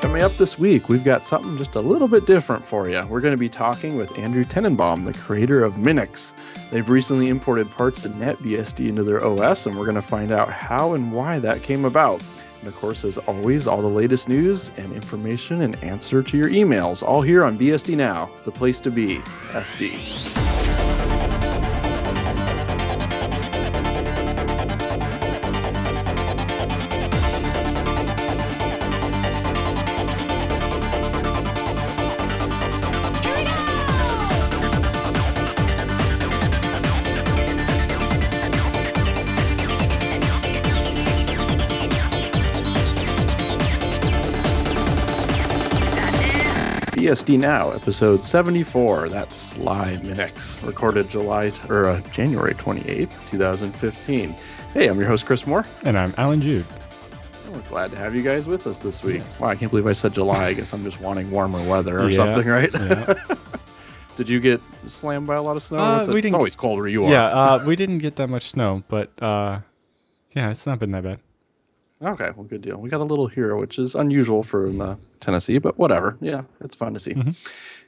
Coming up this week, we've got something just a little bit different for you. We're going to be talking with Andrew Tenenbaum, the creator of Minix. They've recently imported parts of NetBSD into their OS, and we're going to find out how and why that came about. And of course, as always, all the latest news and information and answer to your emails, all here on BSD Now, the place to be, SD. BSD Now, episode 74, that's Sly Minix, recorded January 28th, 2015. Hey, I'm your host, Chris Moore. And I'm Alan Jude. And we're glad to have you guys with us this week. Yes. Wow, I can't believe I said July. I guess I'm just wanting warmer weather or something, right? Yeah. Did you get slammed by a lot of snow? It's always cold where you are. Yeah, we didn't get that much snow, but yeah, it's not been that bad. Okay, well, good deal. We got a little here, which is unusual for Tennessee, but whatever. Yeah, it's fun to see. Mm-hmm.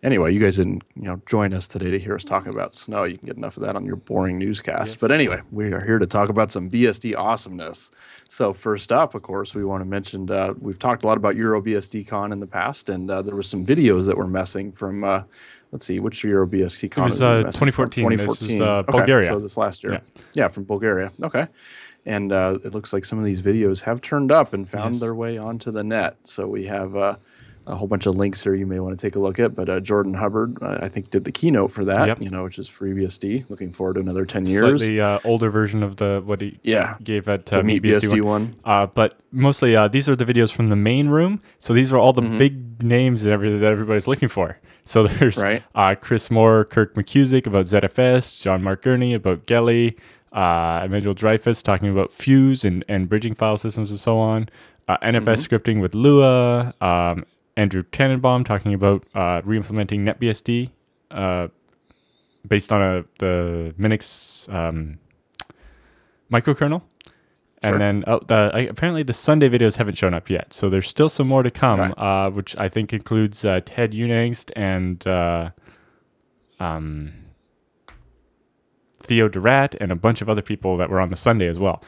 Anyway, you guys didn't join us today to hear us talk about snow. You can get enough of that on your boring newscast. Yes. But anyway, we are here to talk about some BSD awesomeness. So first up, of course, we want to mention we've talked a lot about EuroBSDCon in the past, and there were some videos that were messing from, let's see, which EuroBSDCon? It was 2014. 2014. This was, Bulgaria. Okay, so this last year. Yeah, from Bulgaria. Okay. And it looks like some of these videos have turned up and found their way onto the net. So we have a whole bunch of links here you may want to take a look at. But Jordan Hubbard, I think, did the keynote for that, which is FreeBSD. Looking forward to another 10 years. Slightly older version of what he gave at MeetBSD one. But mostly these are the videos from the main room. So these are all the big names and everything that everybody's looking for. So there's Chris Moore, Kirk McCusick about ZFS, John Mark Gurney about Geli, Emmanuel Dreyfus talking about Fuse and bridging file systems and so on. NFS scripting with Lua. Andrew Tenenbaum talking about re-implementing NetBSD based on the Minix microkernel. Sure. And then apparently the Sunday videos haven't shown up yet. So there's still some more to come, which I think includes Ted Unangst and... Theo Durat and a bunch of other people that were on the Sunday as well.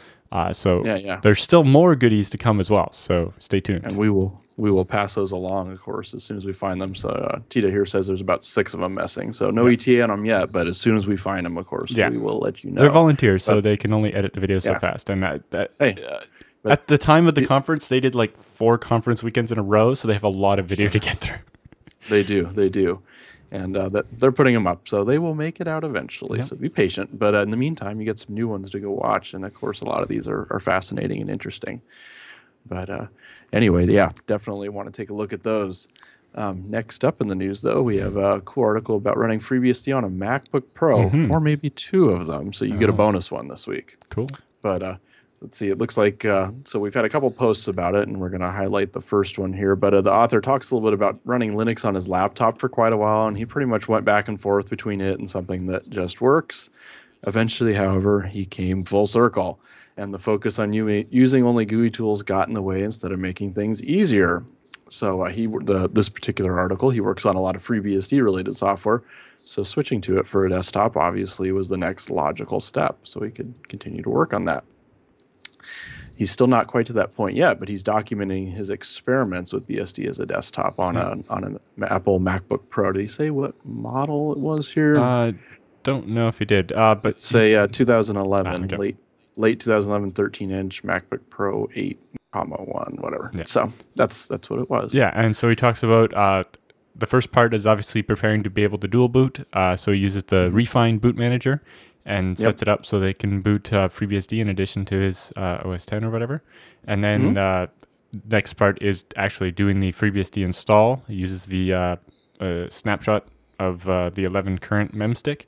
So there's still more goodies to come as well. So stay tuned. And we will pass those along, of course, as soon as we find them. So Tita here says there's about 6 of them missing. So no ETA on them yet, but as soon as we find them, of course, we will let you know. They're volunteers, so they can only edit the video so fast. And at the time of the conference, they did like 4 conference weekends in a row, so they have a lot of video to get through. They do. And they're putting them up, so they will make it out eventually. Yeah. So be patient. But in the meantime, you get some new ones to go watch. And, of course, a lot of these are fascinating and interesting. But anyway, definitely want to take a look at those. Next up in the news, though, we have a cool article about running FreeBSD on a MacBook Pro, or maybe 2 of them. So you get a bonus one this week. Cool. But let's see. It looks like so we've had a couple posts about it, and we're going to highlight the first one here. But the author talks a little bit about running Linux on his laptop for quite a while, and he pretty much went back and forth between it and something that just works. Eventually, however, he came full circle, and the focus on using only GUI tools got in the way instead of making things easier. So this particular article, he works on a lot of FreeBSD-related software. So switching to it for a desktop, obviously, was the next logical step, so he could continue to work on that. He's still not quite to that point yet, but he's documenting his experiments with BSD as a desktop on an Apple MacBook Pro. Did he say what model it was here? I don't know if he did. But say 2011, late 2011, 13-inch MacBook Pro 8.1, whatever. Yeah. So that's what it was. Yeah, and so he talks about the first part is obviously preparing to be able to dual boot. So he uses the Refine boot manager and sets it up so they can boot FreeBSD in addition to his OS X or whatever. And then next part is actually doing the FreeBSD install. It uses the snapshot of the 11 current memstick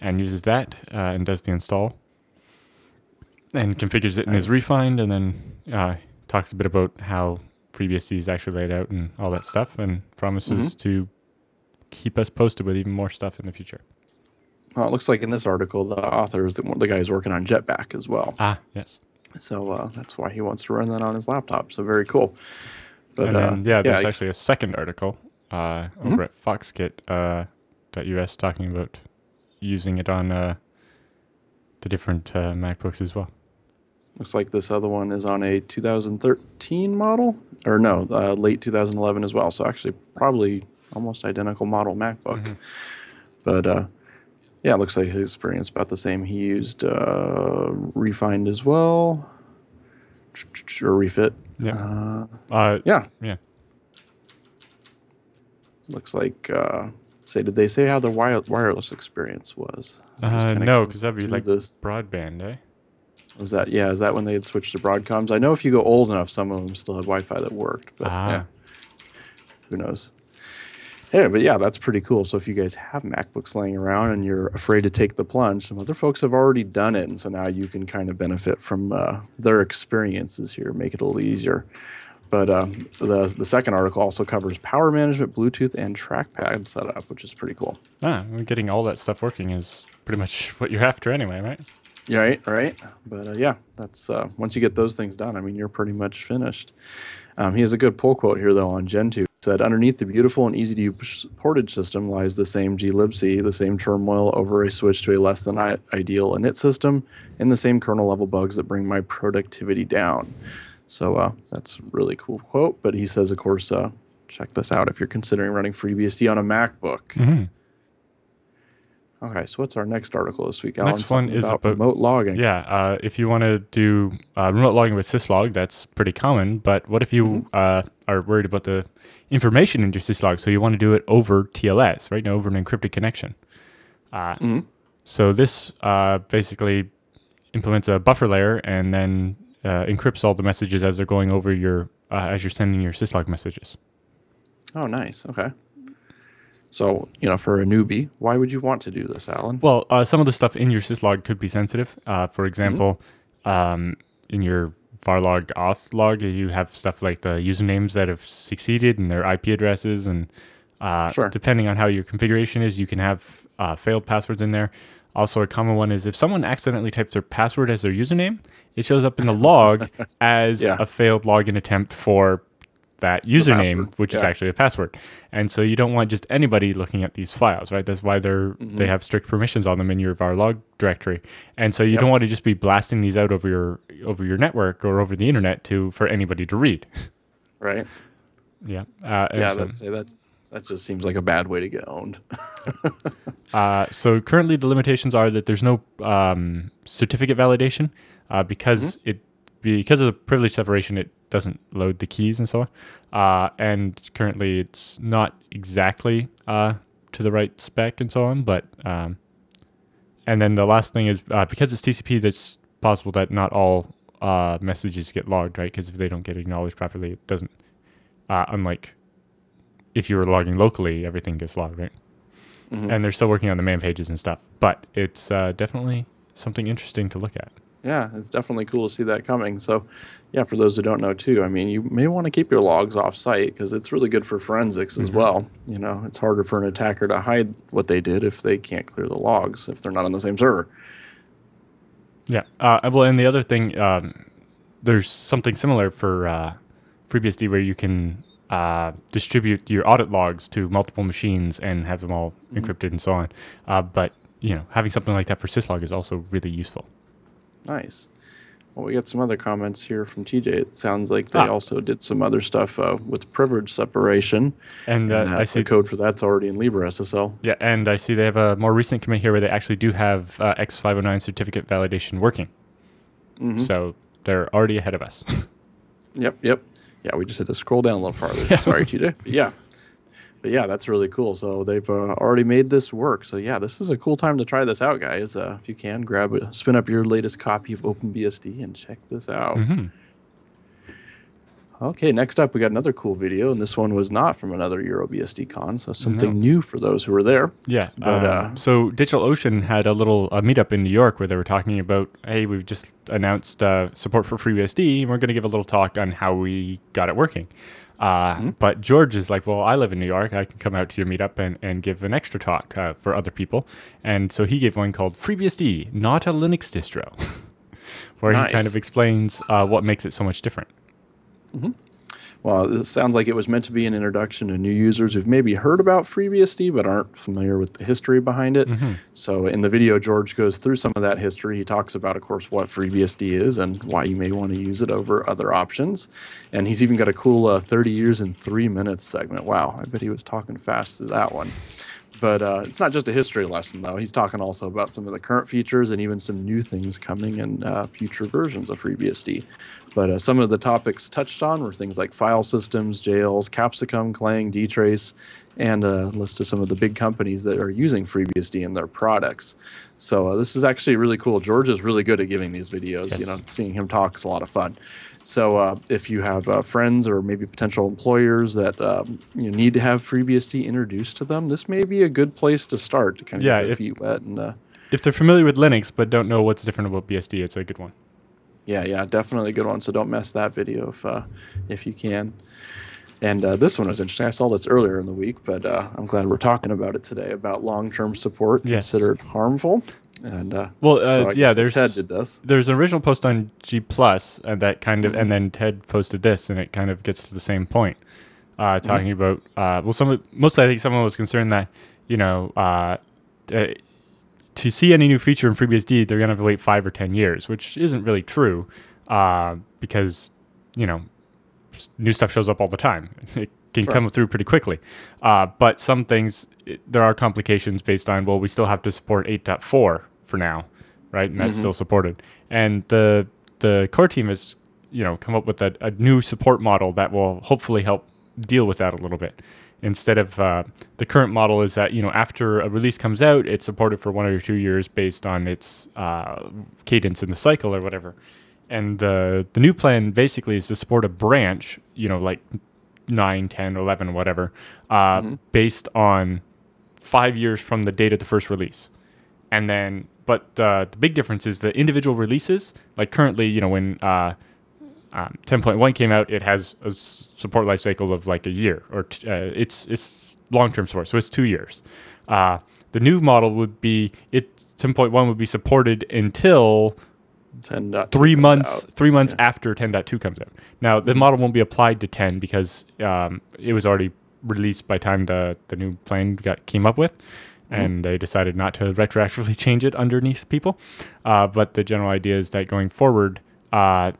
and uses that and does the install and configures it in his Refine, and then talks a bit about how FreeBSD is actually laid out and all that stuff, and promises to keep us posted with even more stuff in the future. Well, it looks like in this article, the author is the guy who's working on Jetpack as well. Ah, yes. So that's why he wants to run that on his laptop. So very cool. But, and then, yeah, there's actually a second article over at foxkit.us talking about using it on the different MacBooks as well. Looks like this other one is on a 2013 model, or no, late 2011 as well. So actually probably almost identical model MacBook. Mm-hmm. But yeah, it looks like his experience about the same. He used Refind as well, or Refit. Yeah. Yeah. Looks like, did they say how the wireless experience was? No, because that'd be like this. Broadband, eh? Was that, yeah, is that when they had switched to Broadcoms? I know if you go old enough, some of them still had Wi-Fi that worked, but yeah, who knows? Yeah, but yeah, that's pretty cool. So if you guys have MacBooks laying around and you're afraid to take the plunge, some other folks have already done it, and so now you can kind of benefit from their experiences here, make it a little easier. But the second article also covers power management, Bluetooth, and trackpad setup, which is pretty cool. Ah, getting all that stuff working is pretty much what you're after anyway, right? Yeah, right. But yeah, that's once you get those things done, I mean, you're pretty much finished. He has a good pull quote here, though, on Gentoo. Said, underneath the beautiful and easy-to-use portage system lies the same glibc, the same turmoil over a switch to a less-than-ideal init system, and the same kernel-level bugs that bring my productivity down. So that's a really cool quote. But he says, of course, check this out if you're considering running FreeBSD on a MacBook. Mm-hmm. Okay, so what's our next article this week, Alan? Next one is about remote logging. Yeah, if you want to do remote logging with syslog, that's pretty common. But what if you are worried about the information in your syslog, so you want to do it over TLS, right? Now, over an encrypted connection. So this basically implements a buffer layer and then encrypts all the messages as they're going over your as you're sending your syslog messages. Oh, nice. Okay. So, you know, for a newbie, why would you want to do this, Alan? Well, some of the stuff in your syslog could be sensitive. For example, in your varlog auth log, you have stuff like the usernames that have succeeded and their IP addresses. And depending on how your configuration is, you can have failed passwords in there. Also, a common one is if someone accidentally types their password as their username, it shows up in the log as a failed login attempt for that username, which is actually a password. And so you don't want just anybody looking at these files, right? That's why they have strict permissions on them in your varlog directory. And so you don't want to just be blasting these out over your network or over the internet for anybody to read. Right. Yeah. That just seems like a bad way to get owned. So currently the limitations are that there's no certificate validation because because of the privilege separation, it doesn't load the keys and so on. And currently it's not exactly to the right spec and so on. But and then the last thing is because it's TCP, that's possible that not all messages get logged, right? Because if they don't get acknowledged properly, it doesn't. Unlike if you were logging locally, everything gets logged, right? Mm-hmm. And they're still working on the man pages and stuff. But it's definitely something interesting to look at. Yeah, it's definitely cool to see that coming. So, yeah, for those who don't know, too, I mean, you may want to keep your logs off-site because it's really good for forensics as well. You know, it's harder for an attacker to hide what they did if they can't clear the logs, if they're not on the same server. Yeah. Well, and the other thing, there's something similar for FreeBSD where you can distribute your audit logs to multiple machines and have them all encrypted and so on. But, you know, having something like that for syslog is also really useful. Nice. Well, we got some other comments here from TJ. It sounds like they also did some other stuff with privilege separation. And I see the code for that's already in LibreSSL. Yeah, and I see they have a more recent commit here where they actually do have X509 certificate validation working. So they're already ahead of us. Yep. Yeah, we just had to scroll down a little farther. Sorry, TJ. But yeah, that's really cool. So they've already made this work. So yeah, this is a cool time to try this out, guys. If you can, spin up your latest copy of OpenBSD and check this out. Okay, next up, we got another cool video, and this one was not from another EuroBSD con, so something new for those who were there. Yeah, but, so DigitalOcean had a little meetup in New York where they were talking about, hey, we've just announced support for FreeBSD, and we're going to give a little talk on how we got it working. But George is like, well, I live in New York. I can come out to your meetup and give an extra talk for other people. And so he gave one called FreeBSD, Not a Linux Distro, where he kind of explains what makes it so much different. Well, it sounds like it was meant to be an introduction to new users who've maybe heard about FreeBSD but aren't familiar with the history behind it. Mm-hmm. So in the video, George goes through some of that history. He talks about, of course, what FreeBSD is and why you may want to use it over other options. And he's even got a cool 30 years in 3 minutes segment. Wow, I bet he was talking fast through that one. But it's not just a history lesson, though. He's talking also about some of the current features and even some new things coming in future versions of FreeBSD. But some of the topics touched on were things like file systems, jails, Capsicum, Clang, Dtrace, and a list of some of the big companies that are using FreeBSD in their products. So this is actually really cool. George is really good at giving these videos. Yes. You know, seeing him talk is a lot of fun. So if you have friends or maybe potential employers that you need to have FreeBSD introduced to them, this may be a good place to start to kind of get their feet wet. And, if they're familiar with Linux but don't know what's different about BSD, it's a good one. Yeah, yeah, definitely a good one. So don't miss that video if you can. And this one was interesting. I saw this earlier in the week, but I'm glad we're talking about it today, about long-term support considered harmful. And so yeah, Ted did this. There's an original post on G+, and that kind of, and then Ted posted this, and it kind of gets to the same point, talking about well, mostly I think someone was concerned that to see any new feature in FreeBSD, they're gonna have to wait 5 or 10 years, which isn't really true, because new stuff shows up all the time. It can come through pretty quickly. But some things, there are complications based on, well, we still have to support 8.4 for now, right? And that's still supported. And the core team has, come up with a new support model that will hopefully help deal with that a little bit. Instead of the current model is that, after a release comes out, it's supported for 1 or 2 years based on its cadence in the cycle or whatever. And the new plan basically is to support a branch, like 9, 10, 11, whatever, based on 5 years from the date of the first release. And then, the big difference is the individual releases, like currently, when 10.1 came out, it has a support lifecycle of like a year, or it's long-term support, so it's 2 years. The new model would be, 10.1 would be supported until 3 months after 10.2 comes out. Now, the model won't be applied to 10 because it was already released by the time the new plan came up with, and they decided not to retroactively change it underneath people. But the general idea is that going forward, it'll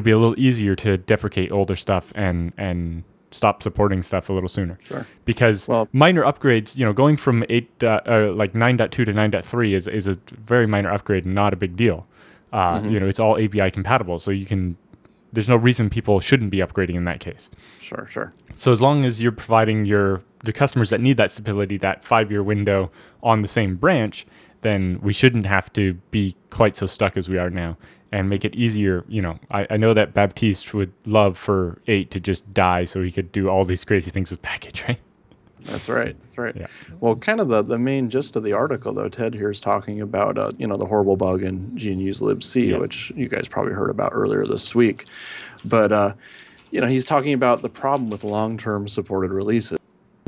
be a little easier to deprecate older stuff and stop supporting stuff a little sooner. Sure. Because minor upgrades, going from 9.2 to 9.3 is a very minor upgrade and not a big deal. It's all API compatible, so you can. There's no reason people shouldn't be upgrading in that case. Sure, sure. So as long as you're providing the customers that need that stability, that 5-year window on the same branch, then we shouldn't have to be quite so stuck as we are now, and make it easier. I know that Baptiste would love for 8 to just die, so he could do all these crazy things with package, right? That's right. That's right. Yeah. Well, kind of the main gist of the article, though, Ted here is talking about, the horrible bug in GNU's libc, which you guys probably heard about earlier this week. But, he's talking about the problem with long-term supported releases.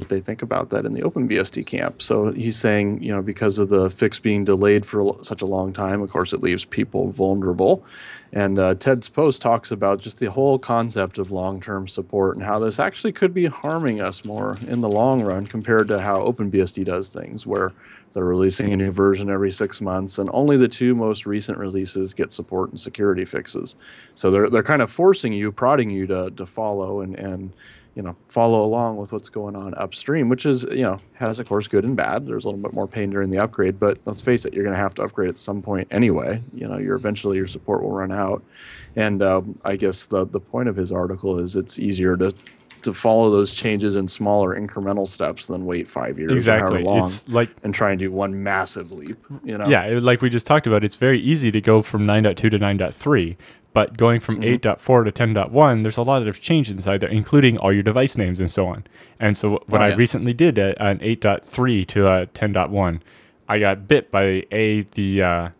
They think about that in the OpenBSD camp. So he's saying, because of the fix being delayed for such a long time, of course, it leaves people vulnerable. And Ted's post talks about just the whole concept of long-term support and how this actually could be harming us more in the long run compared to how OpenBSD does things, where they're releasing a new version every 6 months, and only the 2 most recent releases get support and security fixes. So they're kind of forcing you, prodding you to follow and follow along with what's going on upstream, which is, has, of course, good and bad. There's a little bit more pain during the upgrade, but let's face it, you're going to have to upgrade at some point anyway. Eventually your support will run out. And I guess the point of his article is it's easier to follow those changes in smaller incremental steps than wait 5 years or however long, it's like, and try and do one massive leap. Yeah, like we just talked about, it's very easy to go from 9.2 to 9.3. But going from 8.4 to 10.1, there's a lot of change inside there, including all your device names and so on. And so when I recently did an 8.3 to a 10.1, I got bit by the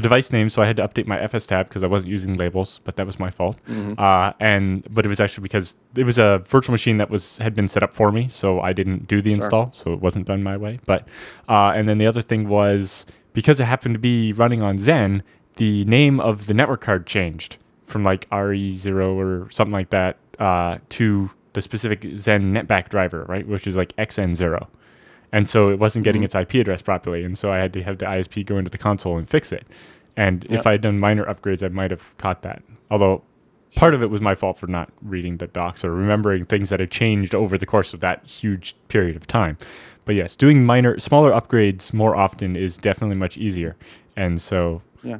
device name, so I had to update my FS tab because I wasn't using labels, but that was my fault. But it was actually because it was a virtual machine that had been set up for me, so I didn't do the install, so it wasn't done my way. But and then the other thing was, because it happened to be running on Xen, the name of the network card changed from like RE0 or something like that to the specific Xen netback driver, right, which is like XN0. And so it wasn't getting its IP address properly, and so I had to have the ISP go into the console and fix it. And if I had done minor upgrades, I might have caught that. Although part of it was my fault for not reading the docs or remembering things that had changed over the course of that huge period of time. But yes, doing minor, smaller upgrades more often is definitely much easier. And so... yeah.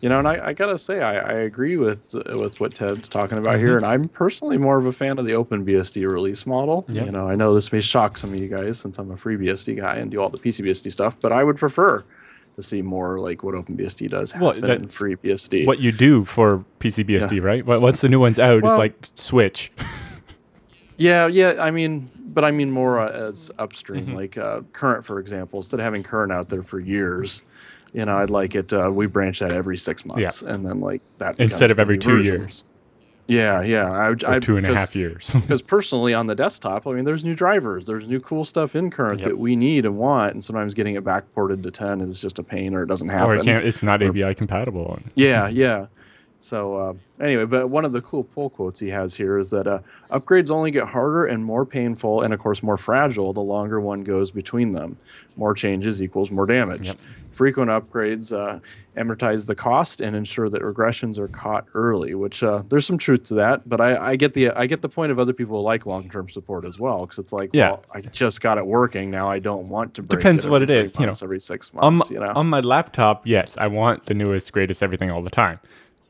You know, and I got to say, I agree with what Ted's talking about here, and I'm personally more of a fan of the OpenBSD release model. Yeah. You know, I know this may shock some of you guys since I'm a FreeBSD guy and do all the PCBSD stuff, but I would prefer to see more like what OpenBSD does happen in FreeBSD. What you do for PCBSD, right? Once the new one's out, it's like switch. I mean... but I mean more as upstream, like Current, for example. Instead of having Current out there for years, you know, I'd like it, we branch that every 6 months. And then like that. Instead of every 2 years. Yeah, yeah. Or 2.5 years. Because personally on the desktop, I mean, there's new drivers. There's new cool stuff in Current that we need and want. And sometimes getting it backported to 10 is just a pain or it doesn't happen. Or it can't, it's not ABI compatible. Yeah, yeah. So anyway, but one of the cool pull quotes he has here is that upgrades only get harder and more painful and, of course, more fragile the longer one goes between them. More changes equals more damage. Yep. Frequent upgrades amortize the cost and ensure that regressions are caught early, which there's some truth to that. But I get the point of other people who like long-term support as well, because it's like, well, I just got it working. Now I don't want to break Depends it what it is. You know, every 6 months. You know? On my laptop, yes, I want the newest, greatest everything all the time.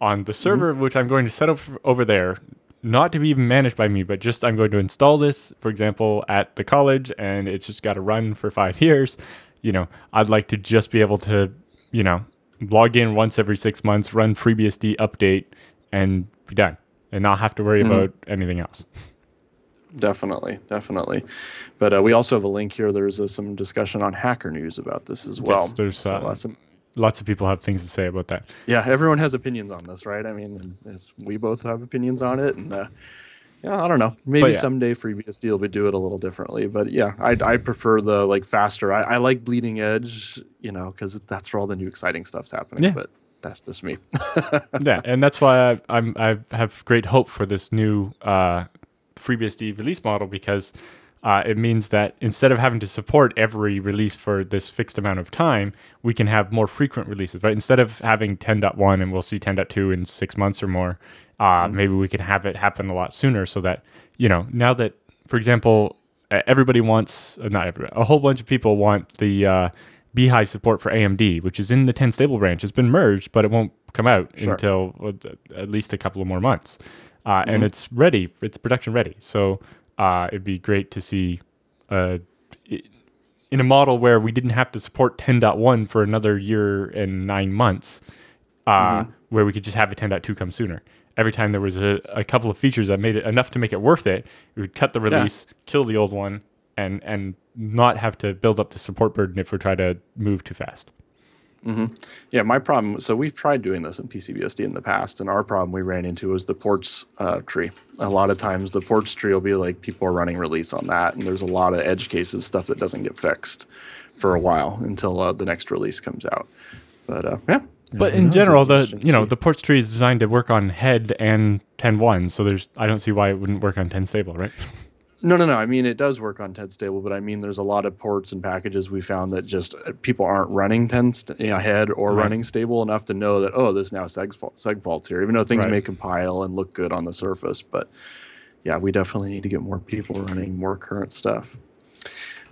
On the server, which I'm going to set up over there, not to be even managed by me, but just I'm going to install this, for example, at the college, and it's just got to run for 5 years. You know, I'd like to just be able to, you know, log in once every 6 months, run FreeBSD update, and be done, and not have to worry about anything else. Definitely, definitely. But we also have a link here. There's some discussion on Hacker News about this as well. Yes, there's lots of people have things to say about that. Yeah, everyone has opinions on this, right? I mean, we both have opinions on it, and yeah, I don't know. Maybe someday FreeBSD will do it a little differently, but yeah, I prefer the like faster. I like bleeding edge, you know, because that's where all the new exciting stuff's happening. Yeah. But that's just me. Yeah, and that's why I have great hope for this new FreeBSD release model, because it means that instead of having to support every release for this fixed amount of time, we can have more frequent releases, right? Instead of having 10.1 and we'll see 10.2 in 6 months or more, maybe we can have it happen a lot sooner so that, you know, now that, for example, everybody wants, not everybody, a whole bunch of people want the Beehive support for AMD, which is in the 10 stable branch. It's been merged, but it won't come out until at least a couple of more months. And it's ready, it's production ready. So... it'd be great to see in a model where we didn't have to support 10.1 for another year and 9 months, where we could just have a 10.2 come sooner. Every time there was a couple of features that made it enough to make it worth it, we would cut the release, kill the old one, and not have to build up the support burden if we try to move too fast. Yeah, my problem, so we've tried doing this in PCBSD in the past, and our problem we ran into was the ports tree. A lot of times the ports tree will be like people are running release on that, and there's a lot of edge cases, stuff that doesn't get fixed for a while until the next release comes out. But but in general, the the ports tree is designed to work on head and 10.1, so there's I don't see why it wouldn't work on 10 stable, right? No. I mean, it does work on 10 stable, but I mean, there's a lot of ports and packages we found that just people aren't running 10 head or running stable enough to know that, oh, this now segfaults here, even though things may compile and look good on the surface. But yeah, we definitely need to get more people running more current stuff.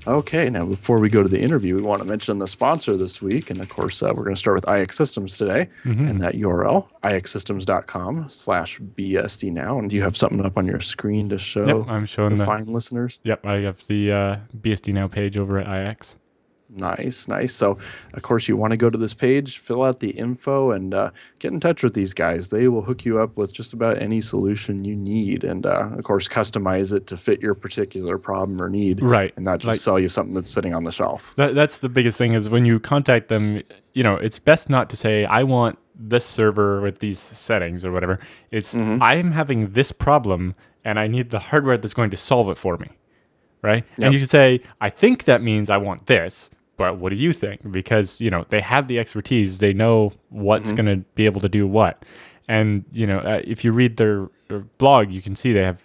Okay, now before we go to the interview, we want to mention the sponsor this week. And of course, we're going to start with iX Systems today. And that URL, ixsystems.com/BSD now. And do you have something up on your screen to show I'm showing the fine listeners? Yep, I have the BSD Now page over at iX. Nice, nice. So, of course, you want to go to this page, fill out the info, and get in touch with these guys. They will hook you up with just about any solution you need and, of course, customize it to fit your particular problem or need and not just sell you something that's sitting on the shelf. That's the biggest thing is when you contact them, you know, it's best not to say, I want this server with these settings or whatever. It's, I'm having this problem, and I need the hardware that's going to solve it for me, right? And you can say, I think that means I want this. But what do you think? Because, you know, they have the expertise. They know what's going to be able to do what. And, you know, if you read their blog, you can see they have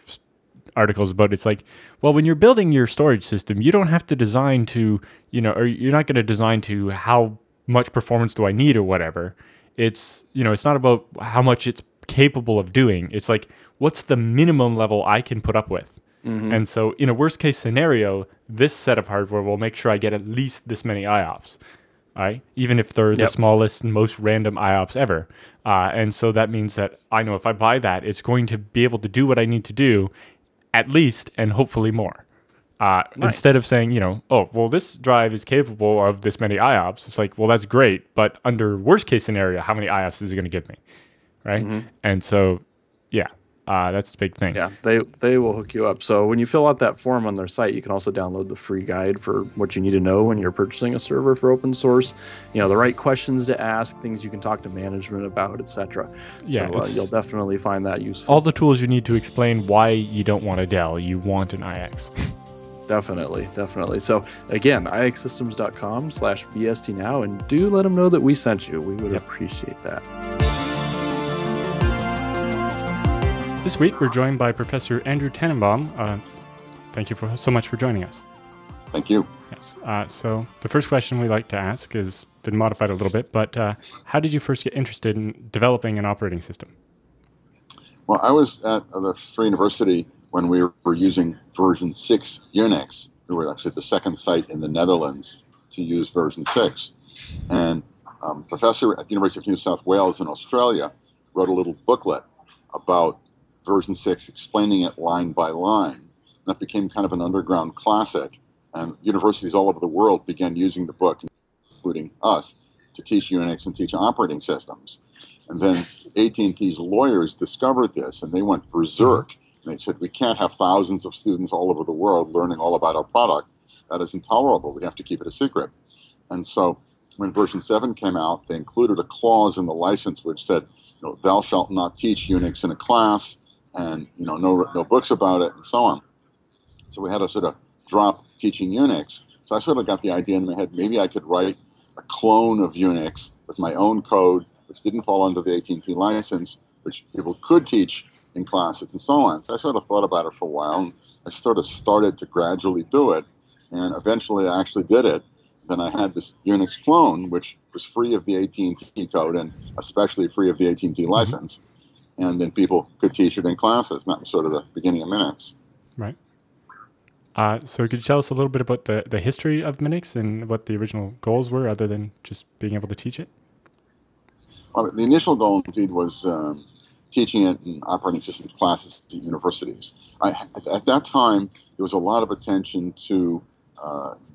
articles about it's like, well, when you're building your storage system, you don't have to design to, you know, or you're not going to design to how much performance do I need or whatever. It's, you know, it's not about how much it's capable of doing. It's like, what's the minimum level I can put up with? Mm-hmm. And so in a worst case scenario, this set of hardware will make sure I get at least this many IOPS. All right? Even if they're the smallest and most random IOPS ever. And so that means that I know if I buy that, it's going to be able to do what I need to do at least, and hopefully more. Nice. Instead of saying, you know, oh, well, this drive is capable of this many IOPS. It's like, well, that's great. But under worst case scenario, how many IOPS is it going to give me? Right. Mm-hmm. And so, yeah. That's the big thing. Yeah, they will hook you up. So when you fill out that form on their site, you can also download the free guide for what you need to know when you're purchasing a server for open source. You know, the right questions to ask, things you can talk to management about, etc. Yeah, so you'll definitely find that useful. All the tools you need to explain why you don't want a Dell, you want an iX. Definitely, definitely. So again, ixsystems.com/BST now, and do let them know that we sent you. We would appreciate that. This week, we're joined by Professor Andrew Tannenbaum. Thank you so much for joining us. Thank you. Yes. So the first question we like to ask has been modified a little bit, but how did you first get interested in developing an operating system? Well, I was at the Free University when we were using version 6 Unix. We were actually the second site in the Netherlands to use version 6. And a professor at the University of New South Wales in Australia wrote a little booklet about version 6, explaining it line by line. And that became kind of an underground classic, and universities all over the world began using the book, including us, to teach Unix and teach operating systems. And then AT&T's lawyers discovered this, and they went berserk. And they said, we can't have thousands of students all over the world learning all about our product. That is intolerable. We have to keep it a secret. And so when version 7 came out, they included a clause in the license which said, you know, thou shalt not teach Unix in a class, and you know, no books about it, and so on. So we had to sort of drop teaching Unix. So I sort of got the idea in my head, maybe I could write a clone of Unix with my own code, which didn't fall under the AT&T license, which people could teach in classes and so on. So I sort of thought about it for a while, and I sort of started to gradually do it, and eventually I actually did it. Then I had this Unix clone, which was free of the AT&T code, and especially free of the AT&T license. And then people could teach it in classes. And that was sort of the beginning of Minix. Right. So could you tell us a little bit about the history of Minix and what the original goals were, other than just being able to teach it? Well, the initial goal, indeed, was teaching it in operating systems classes at universities. At that time, there was a lot of attention to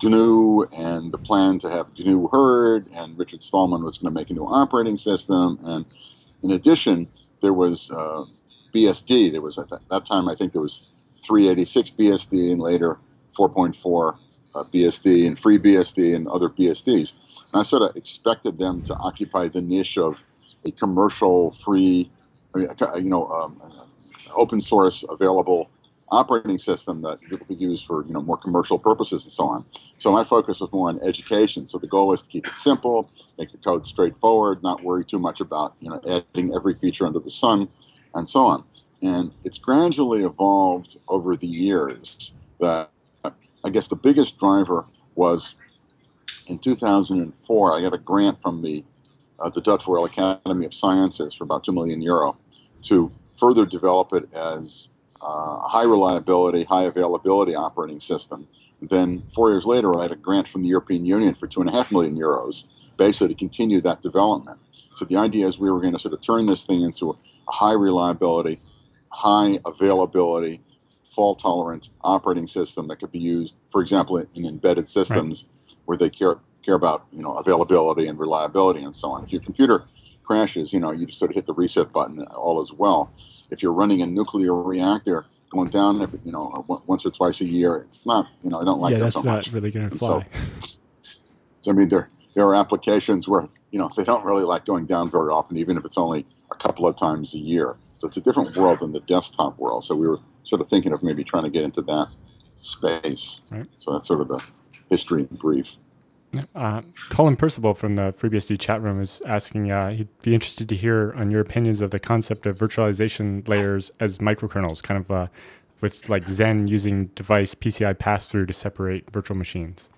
GNU and the plan to have GNU Herd, and Richard Stallman was going to make a new operating system. And in addition, there was BSD. There was at that time, I think there was 386 BSD, and later 4.4 BSD and FreeBSD and other BSDs. And I sort of expected them to occupy the niche of a commercial, free, open source available operating system that people could use for, you know, more commercial purposes and so on. So my focus was more on education. So the goal was to keep it simple, make the code straightforward, not worry too much about, you know, adding every feature under the sun and so on. And it's gradually evolved over the years. That I guess the biggest driver was in 2004, I got a grant from the Dutch Royal Academy of Sciences for about 2 million euro to further develop it as high reliability, high availability operating system. Then 4 years later, I had a grant from the European Union for 2.5 million euros, basically to continue that development. So the idea is we were going to sort of turn this thing into a high reliability, high availability, fault tolerant operating system that could be used, for example, in embedded systems where they care about, you know, availability and reliability and so on. If your computer crashes, you know, you just sort of hit the reset button, all is well. If you're running a nuclear reactor going down, you know, once or twice a year, it's not, you know, I don't like that so much. Yeah, that's not really going to fly. So I mean, there are applications where, you know, they don't really like going down very often, even if it's only a couple of times a year. So it's a different world than the desktop world. So we were sort of thinking of maybe trying to get into that space. Right. So that's sort of the history in brief. Colin Percival from the FreeBSD chat room is asking, he'd be interested to hear on your opinions of the concept of virtualization layers as microkernels, kind of with like Xen using device PCI pass-through to separate virtual machines.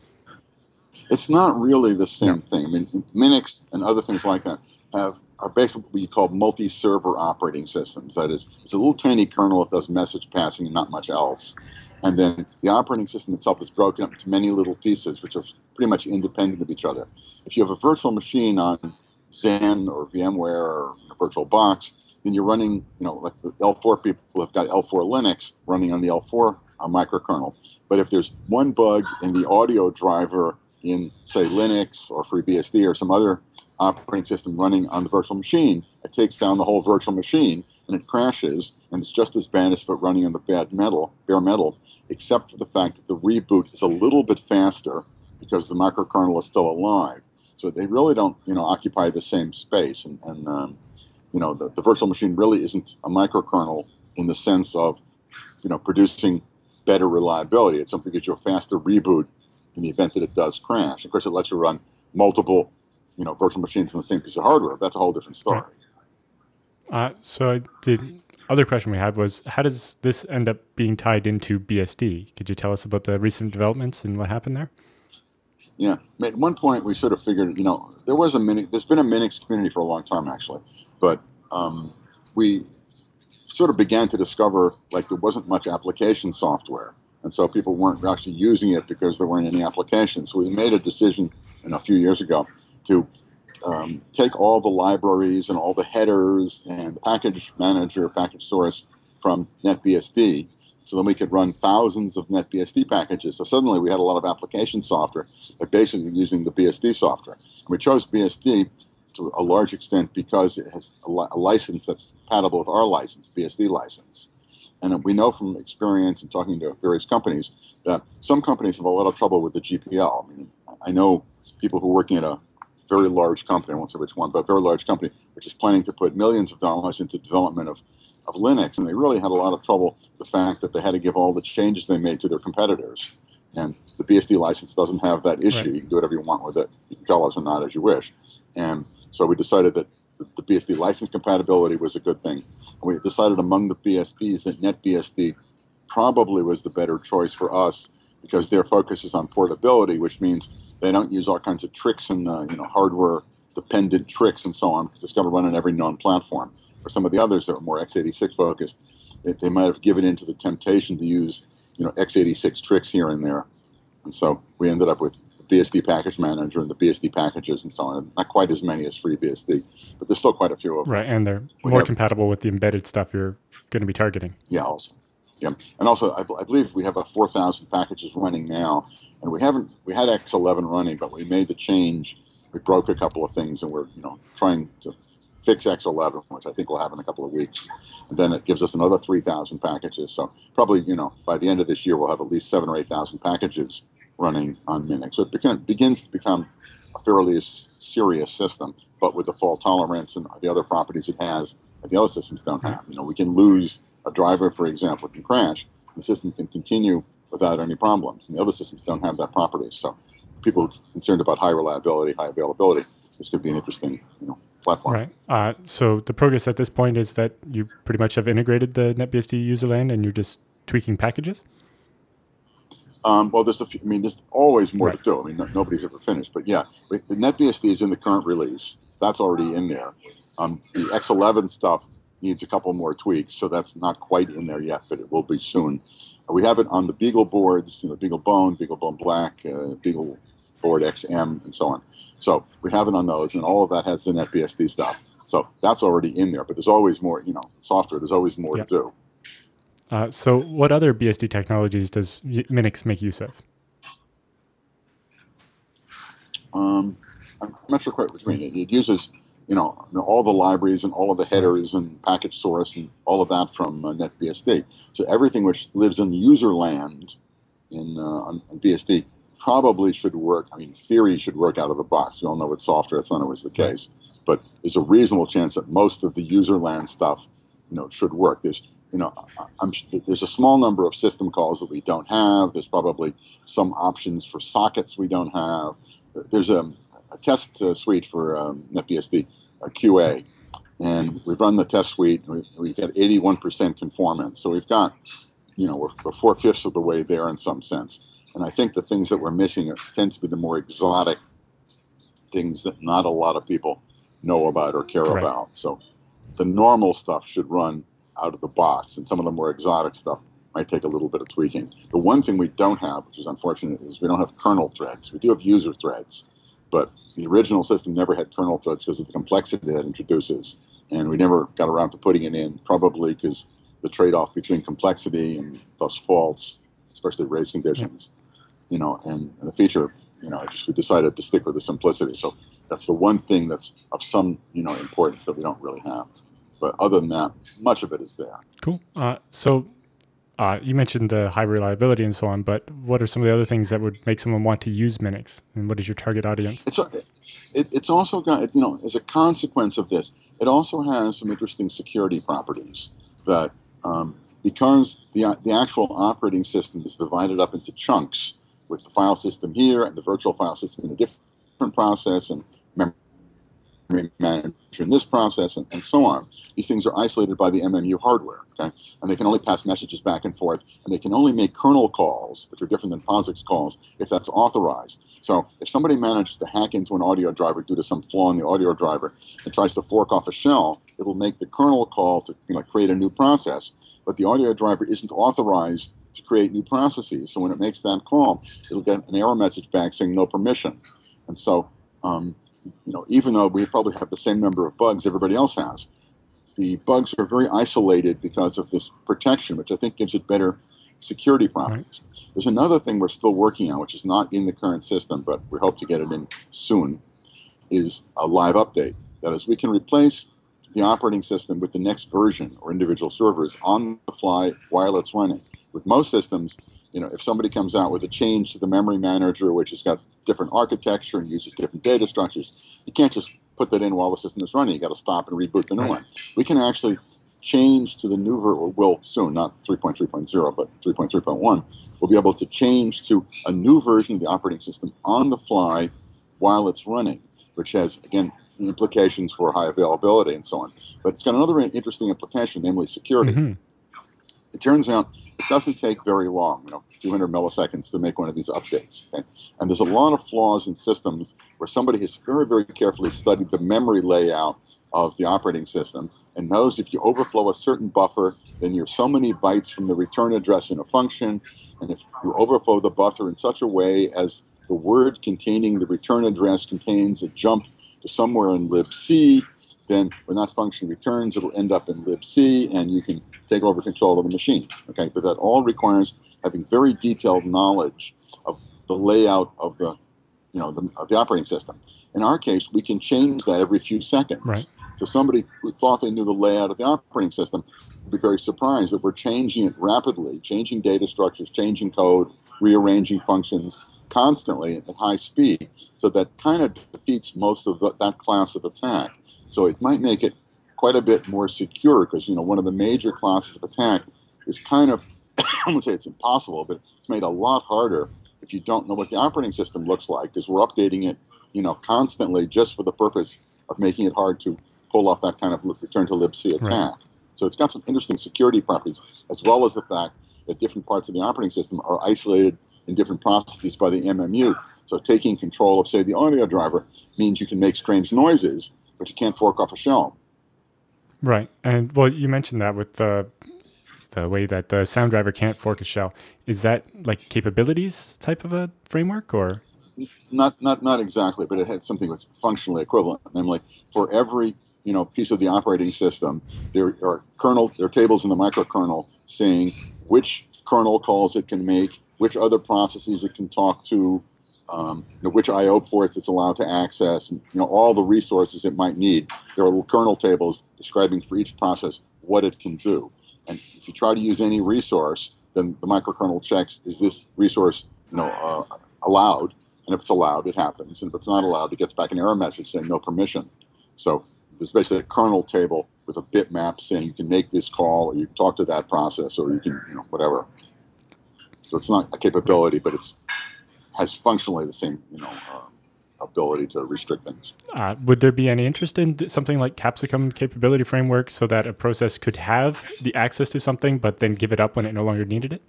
It's not really the same thing. I mean, Minix and other things like that are basically what you call multi-server operating systems. That is, it's a little tiny kernel that does message passing and not much else. And then the operating system itself is broken up into many little pieces, which are pretty much independent of each other. If you have a virtual machine on Xen or VMware or VirtualBox, then you're running, you know, like the L4 people have got L4 Linux running on the L4 microkernel. But if there's one bug in the audio driver in, say, Linux or FreeBSD or some other operating system running on the virtual machine, it takes down the whole virtual machine and it crashes, and it's just as bad as if it running on the bare metal, except for the fact that the reboot is a little bit faster because the microkernel is still alive. So they really don't, you know, occupy the same space, and you know, the virtual machine really isn't a microkernel in the sense of, you know, producing better reliability. It's something that gives you a faster reboot in the event that it does crash. Of course, it lets you run multiple, you know, virtual machines on the same piece of hardware. That's a whole different story. Right. So the other question we had was, how does this end up being tied into BSD? Could you tell us about the recent developments and what happened there? Yeah. At one point, we sort of figured, you know, there's been a Minix community for a long time, actually. But we sort of began to discover, like, there wasn't much application software. And so people weren't actually using it because there weren't any applications. So we made a decision a few years ago to take all the libraries and all the headers and the package manager, package source from NetBSD, so then we could run thousands of NetBSD packages. So suddenly we had a lot of application software, but basically using the BSD software. And we chose BSD to a large extent because it has a license that's compatible with our license, BSD license. And we know from experience and talking to various companies that some companies have a lot of trouble with the GPL. I mean, I know people who are working at a very large company, I won't say which one, but a very large company, which is planning to put millions of dollars into development of Linux. And they really had a lot of trouble with the fact that they had to give all the changes they made to their competitors. And the BSD license doesn't have that issue. Right. You can do whatever you want with it. You can tell us or not as you wish. And so we decided that the BSD license compatibility was a good thing. We decided among the BSDs that NetBSD probably was the better choice for us because their focus is on portability, which means they don't use all kinds of tricks and hardware-dependent tricks and so on, because it's got to run on every known platform. Or some of the others that are more x86-focused, they might have given in to the temptation to use, you know, x86 tricks here and there. And so we ended up with BSD package manager and the BSD packages and so on. Not quite as many as FreeBSD, but there's still quite a few of them. Right, and they're more compatible with the embedded stuff you're going to be targeting. Yeah, also. Yeah. And also, I believe we have about 4,000 packages running now, and we had X11 running, but we made the change. We broke a couple of things, and we're, you know, trying to fix X11, which I think will happen in a couple of weeks. And then it gives us another 3,000 packages. So probably, you know, by the end of this year, we'll have at least 7,000 or 8,000 packages running on Minix. So it begins to become a fairly serious system, but with the fault tolerance and the other properties it has that the other systems don't have. You know, we can lose a driver, for example, it can crash. The system can continue without any problems, and the other systems don't have that property. So people concerned about high reliability, high availability, this could be an interesting, you know, platform. Right. So the progress at this point is that you pretty much have integrated the NetBSD user land and you're just tweaking packages? Well, there's a few, I mean, there's always more to do. I mean, nobody's ever finished. But yeah, the NetBSD is in the current release. So that's already in there. The X11 stuff needs a couple more tweaks, so that's not quite in there yet, but it will be soon. We have it on the Beagle boards, you know, BeagleBone, BeagleBone Black, BeagleBoard XM, and so on. So we have it on those, and all of that has the NetBSD stuff. So that's already in there, but there's always more, you know, software, there's always more to do. So what other BSD technologies does Minix make use of? I'm not sure quite what you mean. It uses, you know, all the libraries and all of the headers and package source and all of that from NetBSD. So everything which lives in the user land on BSD probably should work, I mean, in theory, should work out of the box. We all know with software, that's not always the case. But there's a reasonable chance that most of the user land stuff should work. There's there's a small number of system calls that we don't have. There's probably some options for sockets we don't have. There's a test suite for NetBSD QA, and we've run the test suite. And we've got 81% conformance, so we've got we're 4/5 of the way there in some sense. And I think the things that we're missing tend to be the more exotic things that not a lot of people know about or care Correct. About. So the normal stuff should run out of the box, and some of the more exotic stuff might take a little bit of tweaking. The one thing we don't have, which is unfortunate, is we don't have kernel threads. We do have user threads, but the original system never had kernel threads because of the complexity that it introduces, and we never got around to putting it in, probably because the trade-off between complexity and thus faults, especially race conditions, and the feature, we decided to stick with the simplicity. So that's the one thing that's of some, importance that we don't really have. But other than that, much of it is there. Cool. So you mentioned the high reliability and so on, but what are some of the other things that would make someone want to use Minix? And what is your target audience? It's also got, as a consequence of this, it also has some interesting security properties that because the actual operating system is divided up into chunks, with the file system here and the virtual file system in a different process and memory manager in this process and so on. These things are isolated by the MMU hardware, okay? And they can only pass messages back and forth, and they can only make kernel calls, which are different than POSIX calls, if that's authorized. So if somebody manages to hack into an audio driver due to some flaw in the audio driver and tries to fork off a shell, it'll make the kernel call to create a new process, but the audio driver isn't authorized to create new processes. So when it makes that call, it'll get an error message back saying no permission. And so, even though we probably have the same number of bugs everybody else has, the bugs are very isolated because of this protection, which I think gives it better security properties. Right. There's another thing we're still working on, which is not in the current system, but we hope to get it in soon, is a live update. That is, we can replace the operating system with the next version or individual servers on the fly while it's running. With most systems, if somebody comes out with a change to the memory manager, which has got different architecture and uses different data structures, you can't just put that in while the system is running. You got to stop and reboot the new one. We can actually change to the new version, or will soon, not 3.3.0, but 3.3.1. We'll be able to change to a new version of the operating system on the fly while it's running, which has, again, implications for high availability and so on. But it's got another interesting implication, namely security. Mm-hmm. It turns out it doesn't take very long, 200 milliseconds to make one of these updates. Okay? And there's a lot of flaws in systems where somebody has very, very carefully studied the memory layout of the operating system and knows if you overflow a certain buffer, then you're so many bytes from the return address in a function. And if you overflow the buffer in such a way as the word containing the return address contains a jump to somewhere in libc, then when that function returns, it'll end up in libc, and you can take over control of the machine. Okay, but that all requires having very detailed knowledge of the layout of the operating system. In our case, we can change that every few seconds. Right. So somebody who thought they knew the layout of the operating system would be very surprised that we're changing it rapidly, changing data structures, changing code, rearranging functions constantly at high speed. So that kind of defeats most of that class of attack. So it might make it quite a bit more secure because, one of the major classes of attack is kind of, I wouldn't say it's impossible, but it's made a lot harder if you don't know what the operating system looks like, because we're updating it, constantly just for the purpose of making it hard to pull off that kind of return to libc attack. Right. So it's got some interesting security properties, as well as the fact that different parts of the operating system are isolated in different processes by the MMU. So taking control of, say, the audio driver means you can make strange noises, but you can't fork off a shell. Right. And, well, you mentioned that with the way that the sound driver can't fork a shell. Is that like capabilities type of a framework, or? Not exactly, but it had something that's functionally equivalent. Namely, for every piece of the operating system, there are tables in the microkernel saying which kernel calls it can make, which other processes it can talk to, which I/O ports it's allowed to access, and all the resources it might need. There are little kernel tables describing for each process what it can do. And if you try to use any resource, then the microkernel checks, is this resource allowed? And if it's allowed, it happens. And if it's not allowed, it gets back an error message saying no permission. So there's basically a kernel table with a bitmap saying you can make this call, or you can talk to that process, or you can, you know, whatever. So it's not a capability, but it's has functionally the same, you know, ability to restrict things. Would there be any interest in something like Capsicum capability framework, so that a process could have the access to something, but then give it up when it no longer needed it?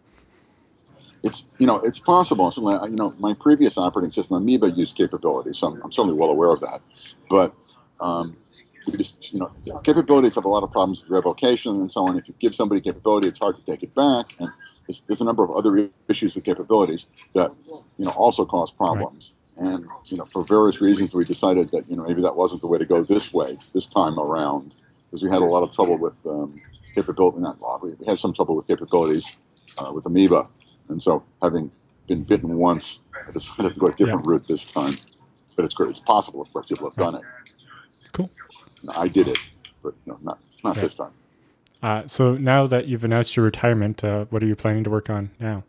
It's, you know, it's possible. Certainly, you know, my previous operating system, Amoeba, used capability, so I'm certainly well aware of that. But you know, capabilities have a lot of problems with revocation and so on. If you give somebody capability, it's hard to take it back, and there's a number of other issues with capabilities that, you know, also cause problems. Right. And, you know, for various reasons, we decided that, you know, maybe that wasn't the way to go this way, this time around, because we had a lot of trouble with capability, not a lot, we had some trouble with capabilities with Amoeba. And so, having been bitten once, I decided to go a different route this time. But it's great. It's possible, of course, people have done it. Cool. No, I did it, but you know, not this time. So now that you've announced your retirement, what are you planning to work on now?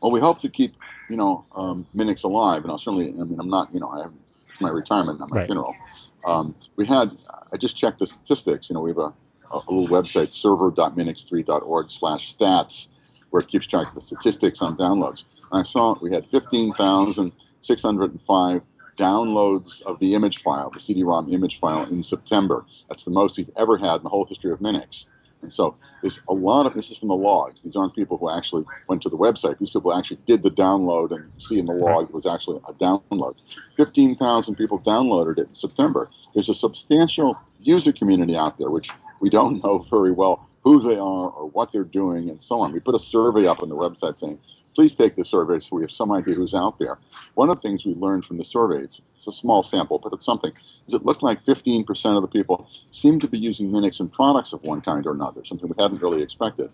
Well, we hope to keep, you know, Minix alive, and I'll certainly, I mean, I'm not, you know, I have, it's my retirement, not my funeral. We had, I just checked the statistics, you know, we have a little website, server.minix3.org/stats, where it keeps track of the statistics on downloads. And I saw we had 15,605 downloads of the image file, the CD-ROM image file, in September. That's the most we've ever had in the whole history of Minix. And so there's a lot of, this is from the logs. These aren't people who actually went to the website. These people actually did the download, and you see in the log it was actually a download. 15,000 people downloaded it in September. There's a substantial user community out there, which we don't know very well who they are or what they're doing and so on. We put a survey up on the website saying, please take the survey so we have some idea who's out there. One of the things we learned from the survey, it's a small sample, but it's something, is it looked like 15% of the people seemed to be using Minix and products of one kind or another, something we hadn't really expected.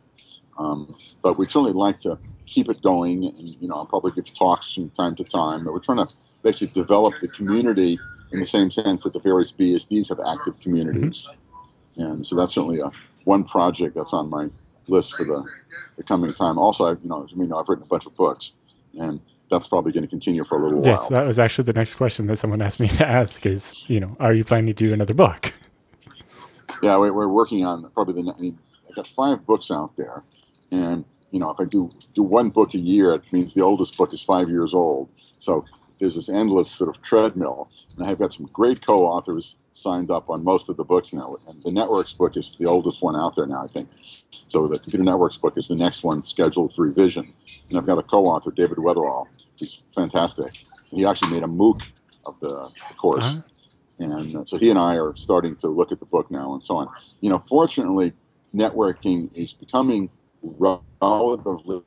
But we'd certainly like to keep it going, and you know, I'll probably give talks from time to time. But we're trying to basically develop the community in the same sense that the various BSDs have active communities. And so that's certainly one project that's on my list for the coming time. Also, you know, as you know, I've written a bunch of books, and that's probably going to continue for a little while. Yes, that was actually the next question that someone asked me to ask is, you know, are you planning to do another book? Yeah, we're working on probably the, I mean, I've got 5 books out there, and, you know, if I do one book a year, it means the oldest book is 5 years old. So there's this endless sort of treadmill, and I've got some great co-authors signed up on most of the books now, and the Networks book is the oldest one out there now, I think. So the Computer Networks book is the next one scheduled for revision, and I've got a co-author, David Weatherall, who's fantastic. He actually made a MOOC of the course, and so he and I are starting to look at the book now and so on. You know, fortunately, networking is becoming relatively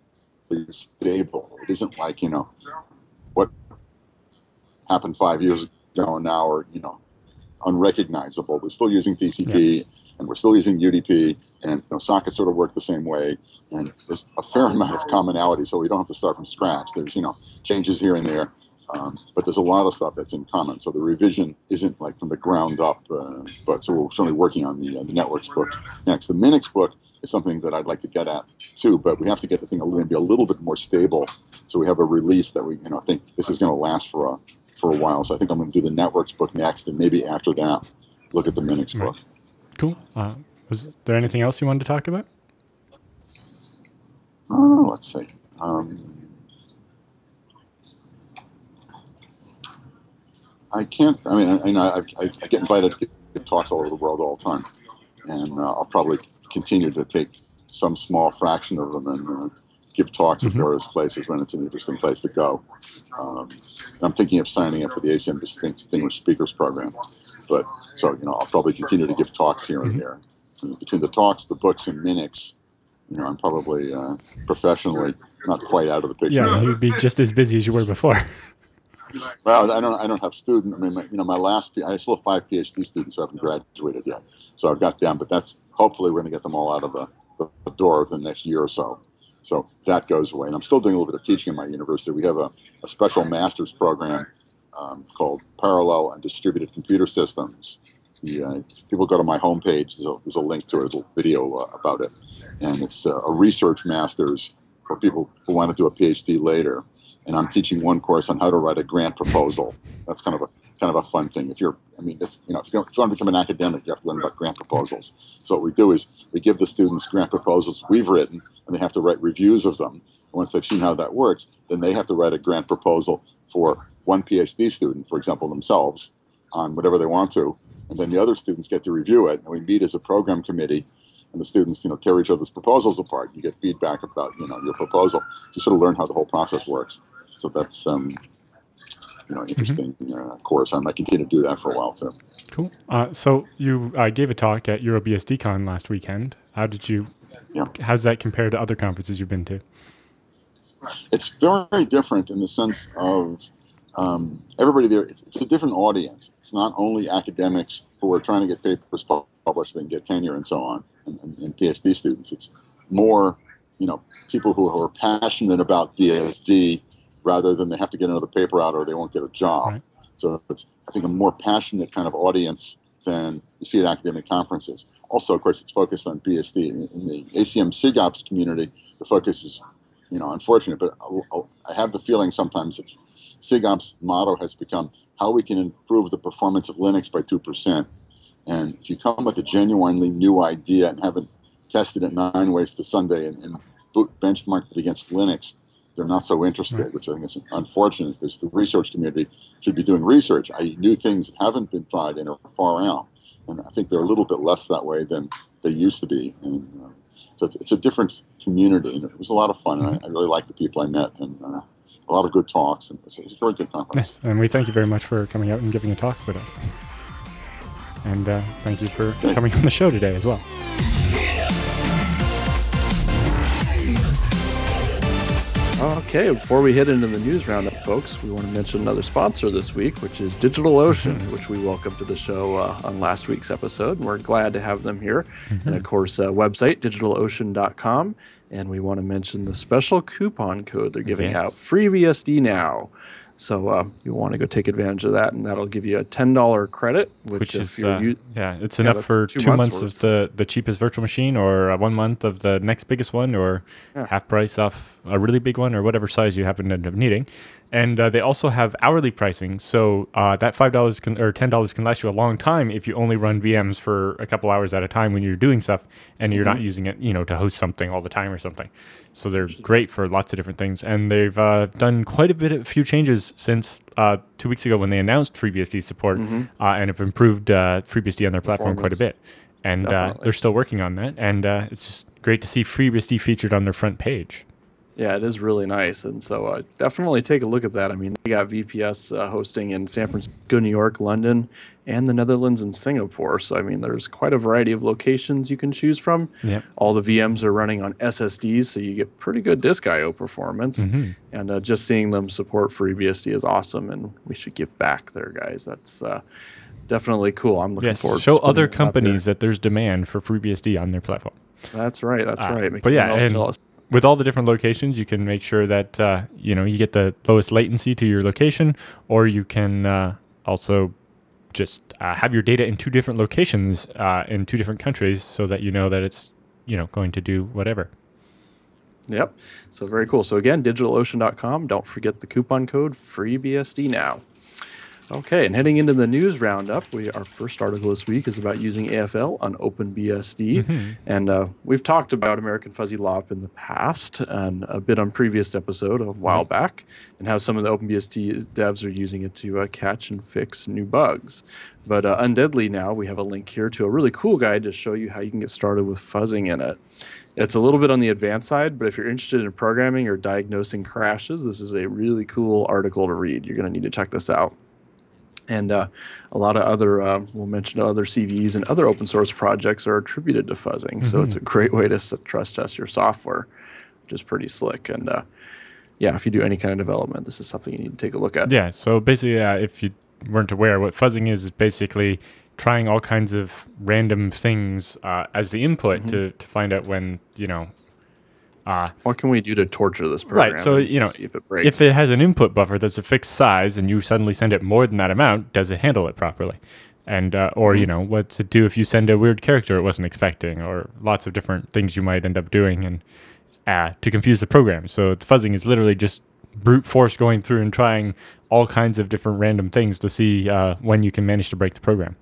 stable. It isn't like, you know, what happened 5 years ago and now are, you know, unrecognizable. We're still using TCP, and we're still using UDP, and you know, sockets sort of work the same way, and there's a fair amount of commonality, so we don't have to start from scratch. There's, you know, changes here and there, but there's a lot of stuff that's in common, so the revision isn't like from the ground up, but so we're certainly working on the Networks book next. The Minix book is something that I'd like to get at too, but we have to get the thing maybe a little bit more stable, so we have a release that we, you know, think this is going to last for a while. So I think I'm going to do the Networks book next, and maybe after that, look at the Minix book. Cool. Was there anything else you wanted to talk about? Oh, let's see. I can't. I mean, I get invited to give talks all over the world all the time, and I'll probably continue to take some small fraction of them and give talks at various places when it's an interesting place to go. I'm thinking of signing up for the ACM Distinguished Speakers Program. But so, you know, I'll probably continue to give talks here and there. And between the talks, the books, and Minix, you know, I'm probably professionally not quite out of the picture. Yeah, you'd be just as busy as you were before. Well, I don't have students. I mean, you know, I still have 5 PhD students who haven't graduated yet. So I've got them, but that's, hopefully we're going to get them all out of the door within the next year or so. So that goes away. And I'm still doing a little bit of teaching in my university. We have a special master's program called Parallel and Distributed Computer Systems. People go to my homepage. There's a link to it, a little video about it. And it's a research master's for people who want to do a PhD later. And I'm teaching one course on how to write a grant proposal. That's kind of a kind of a fun thing. If you're, that's, if you want to become an academic, you have to learn about grant proposals. So what we do is we give the students grant proposals we've written, and they have to write reviews of them. And once they've seen how that works, then they have to write a grant proposal for one PhD student, for example, themselves, on whatever they want to. And then the other students get to review it, and we meet as a program committee, and the students, tear each other's proposals apart. You get feedback about, your proposal. You sort of learn how the whole process works. So that's, interesting course. I might continue to do that for a while too. Cool. So you gave a talk at EuroBSDCon last weekend. How did you? Yeah. How's that compared to other conferences you've been to? It's very different in the sense of everybody there. It's a different audience. It's not only academics who are trying to get papers published, they can get tenure and so on, and PhD students. It's more, people who are passionate about BSD, rather than they have to get another paper out or they won't get a job. Right. So it's, I think, a more passionate kind of audience than you see at academic conferences. Also, of course, it's focused on BSD. In the ACM SIGOPS community, the focus is, unfortunate, but I have the feeling sometimes that SIGOPS motto has become how we can improve the performance of Linux by 2%. And if you come with a genuinely new idea and haven't tested it 9 ways to Sunday and benchmarked it against Linux, they're not so interested, which I think is unfortunate because the research community should be doing research, i.e. new things that haven't been tried and are far out. And I think they're a little bit less that way than they used to be. And so it's a different community, and it was a lot of fun. And I really liked the people I met, and a lot of good talks. And it was a very good conference. Yes, and we thank you very much for coming out and giving a talk with us. And thank you for coming on the show today as well. Okay, before we head into the news roundup, folks, we want to mention another sponsor this week, which is DigitalOcean, which we welcomed to the show on last week's episode. And we're glad to have them here. And, of course, website, digitalocean.com. And we want to mention the special coupon code they're giving out, FreeBSD Now. So you want to go take advantage of that, and that'll give you a $10 credit. Which is, it's enough for 2 months of the cheapest virtual machine, or 1 month of the next biggest one, or half price off a really big one, or whatever size you happen to end up needing. And they also have hourly pricing, so that $5 or $10 can last you a long time if you only run VMs for a couple hours at a time when you're doing stuff and you're not using it, to host something all the time or something. So they're great for lots of different things, and they've done quite a few changes since 2 weeks ago when they announced FreeBSD support, and have improved FreeBSD on their platform quite a bit. And they're still working on that, and it's just great to see FreeBSD featured on their front page. Yeah, it is really nice, and so definitely take a look at that. I mean, they got VPS hosting in San Francisco, New York, London, and the Netherlands and Singapore. So, I mean, there's quite a variety of locations you can choose from. Yep. All the VMs are running on SSDs, so you get pretty good disk I/O performance. And just seeing them support FreeBSD is awesome, and we should give back there, guys. That's definitely cool. I'm looking forward to show other companies that there's demand for FreeBSD on their platform. That's right. That's right. Make but yeah, and with all the different locations, you can make sure that you get the lowest latency to your location, or you can also just have your data in 2 different locations in 2 different countries, so that you know that it's going to do whatever. Yep. So very cool. So again, digitalocean.com. Don't forget the coupon code FreeBSD Now. Okay, and heading into the news roundup, our first article this week is about using AFL on OpenBSD. And we've talked about American Fuzzy Lop in the past and a bit on previous episode a while back, and how some of the OpenBSD devs are using it to catch and fix new bugs. But Undeadly now, we have a link here to a really cool guide to show you how you can get started with fuzzing in it. It's a little bit on the advanced side, but if you're interested in programming or diagnosing crashes, this is a really cool article to read. You're going to need to check this out. And a lot of other, we'll mention other CVEs and other open source projects are attributed to fuzzing. So it's a great way to stress test your software, which is pretty slick. And yeah, if you do any kind of development, this is something you need to take a look at. Yeah, so basically, if you weren't aware, what fuzzing is basically trying all kinds of random things as the input to find out when, what can we do to torture this program? Right, so see if it breaks. If it has an input buffer that's a fixed size, and you suddenly send it more than that amount, does it handle it properly? And or what to do if you send a weird character it wasn't expecting, or lots of different things you might end up doing, and to confuse the program. So the fuzzing is literally just brute force going through and trying all kinds of different random things to see when you can manage to break the program.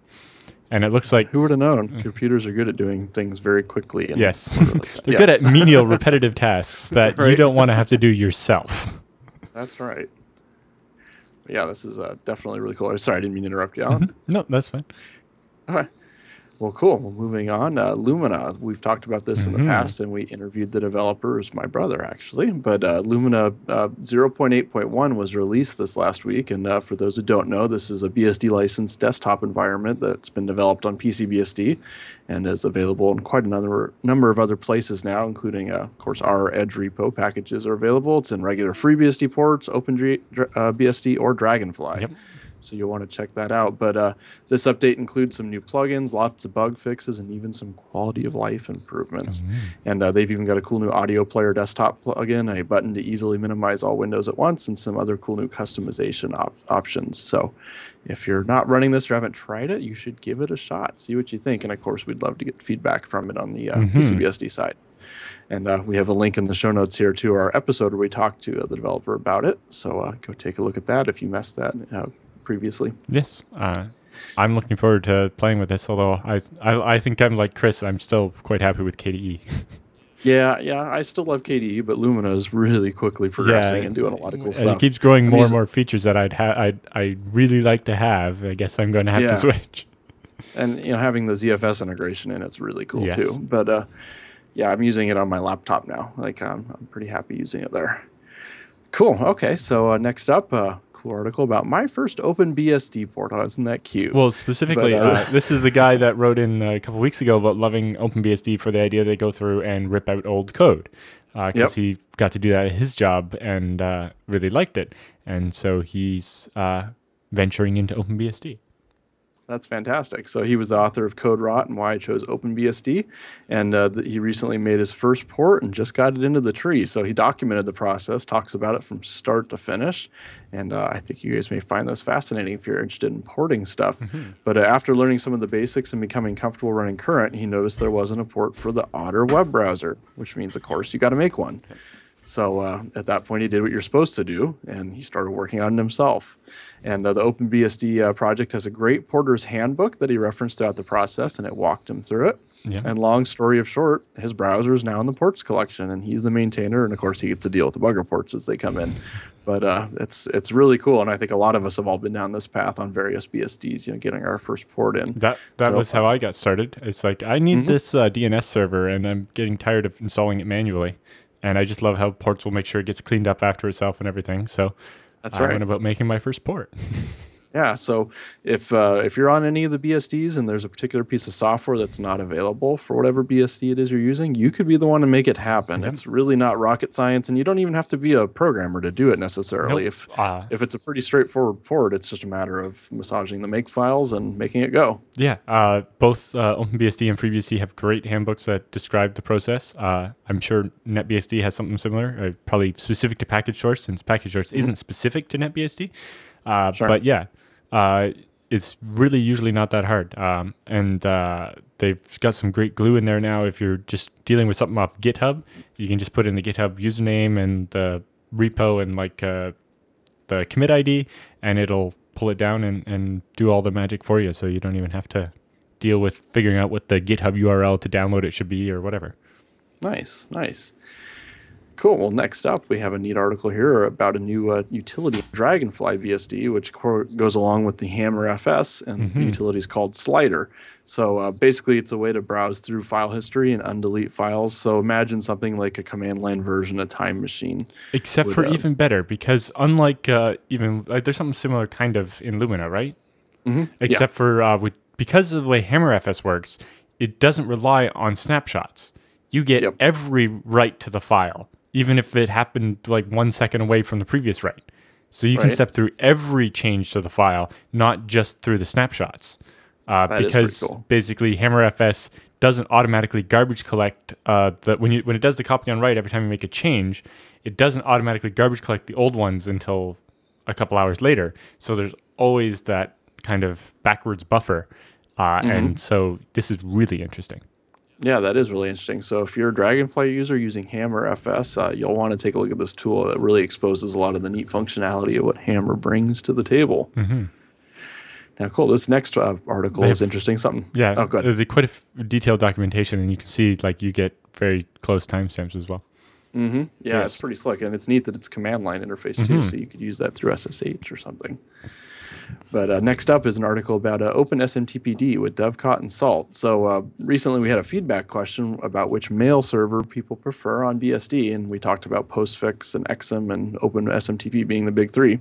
And it looks like... Who would have known? Computers are good at doing things very quickly. And yes. Sort of like they're good at menial, repetitive tasks that right. you don't want to have to do yourself. That's right. But yeah, this is definitely really cool. Sorry, I didn't mean to interrupt you, Alan. Mm-hmm. No, that's fine. All right. Well, cool. Well, moving on. Lumina. We've talked about this in the past, and we interviewed the developer. It's my brother, actually. But Lumina 0.8.1 was released this last week. And for those who don't know, this is a BSD-licensed desktop environment that's been developed on PCBSD and is available in quite another number of other places now, including, of course, our Edge repo packages are available. It's in regular FreeBSD ports, OpenBSD, or Dragonfly. Yep. So you'll want to check that out. But this update includes some new plugins, lots of bug fixes, and even some quality of life improvements. And they've even got a cool new audio player desktop plugin, a button to easily minimize all windows at once, and some other cool new customization options. So if you're not running this or haven't tried it, you should give it a shot. See what you think. And, of course, we'd love to get feedback from it on the PCBSD side. And we have a link in the show notes here to our episode where we talked to the developer about it. So go take a look at that if you missed that previously. Yes. I'm looking forward to playing with this, although I think I'm like Chris, I'm still quite happy with KDE. yeah, I still love KDE, but Lumina is really quickly progressing and doing a lot of cool stuff. It keeps growing more and more features that I'd really like to have. I guess I'm going to have to switch. And you know, having the ZFS integration in it's really cool too. But yeah, I'm using it on my laptop now. Like I'm pretty happy using it there. Cool. Okay, so next up article about my first OpenBSD port. Oh, isn't that cute? Well, specifically, this is the guy that wrote in a couple weeks ago about loving OpenBSD for the idea they go through and rip out old code because he got to do that at his job and really liked it. And so he's venturing into OpenBSD. That's fantastic. So he was the author of Code Rot and Why I Chose OpenBSD. And he recently made his first port and just got it into the tree. So he documented the process, talks about it from start to finish. And I think you guys may find this fascinating if you're interested in porting stuff. But after learning some of the basics and becoming comfortable running current, he noticed there wasn't a port for the Otter web browser, which means, of course, you got to make one. So at that point, he did what you're supposed to do, and he started working on it himself. And the OpenBSD project has a great porter's handbook that he referenced throughout the process, and it walked him through it. And long story of short, his browser is now in the ports collection, and he's the maintainer, and of course, he gets to deal with the bugger ports as they come in. But it's really cool, and I think a lot of us have all been down this path on various BSDs, you know, getting our first port in. That was how I got started. It's like, I need this DNS server, and I'm getting tired of installing it manually. And I just love how ports will make sure it gets cleaned up after itself and everything. So that's right. I went about making my first port. Yeah, so if you're on any of the BSDs and there's a particular piece of software that's not available for whatever BSD it is you're using, you could be the one to make it happen. It's really not rocket science, and you don't even have to be a programmer to do it necessarily. Nope. If it's a pretty straightforward port, it's just a matter of massaging the make files and making it go. Yeah, both OpenBSD and FreeBSD have great handbooks that describe the process. I'm sure NetBSD has something similar, probably specific to package source, since package source isn't specific to NetBSD. But yeah. It's really usually not that hard. And they've got some great glue in there now. If you're just dealing with something off GitHub, you can just put in the GitHub username and the repo and like the commit ID, and it'll pull it down and do all the magic for you. So you don't even have to deal with figuring out what the GitHub URL to download it should be or whatever. Nice, nice. Cool. Well, next up, we have a neat article here about a new utility, Dragonfly BSD, which goes along with the Hammer FS, and the utility is called Slider. So basically, it's a way to browse through file history and undelete files. So imagine something like a command line version of Time Machine. Except for even better, because unlike there's something similar kind of in Lumina, right? Except for because of the way Hammer FS works, it doesn't rely on snapshots. You get every write to the file, even if it happened like 1 second away from the previous write. So you can step through every change to the file, not just through the snapshots. Because basically HammerFS doesn't automatically garbage collect. When it does the copy on write, every time you make a change, it doesn't automatically garbage collect the old ones until a couple hours later. So there's always that kind of backwards buffer. And so this is really interesting. Yeah, that is really interesting. So if you're a Dragonfly user using Ham or FS, you'll want to take a look at this tool. It really exposes a lot of the neat functionality of what Hammer brings to the table. Mm-hmm. Now, cool. This next article is interesting. Something. Yeah. Oh, good. There's quite a detailed documentation, and you can see like you get very close timestamps as well. Mm-hmm. Yeah, yes. It's pretty slick, and it's neat that it's command line interface too, so you could use that through SSH or something. But next up is an article about OpenSMTPD with Dovecot and Salt. So recently we had a feedback question about which mail server people prefer on BSD, and we talked about Postfix and XM and OpenSMTP being the big three.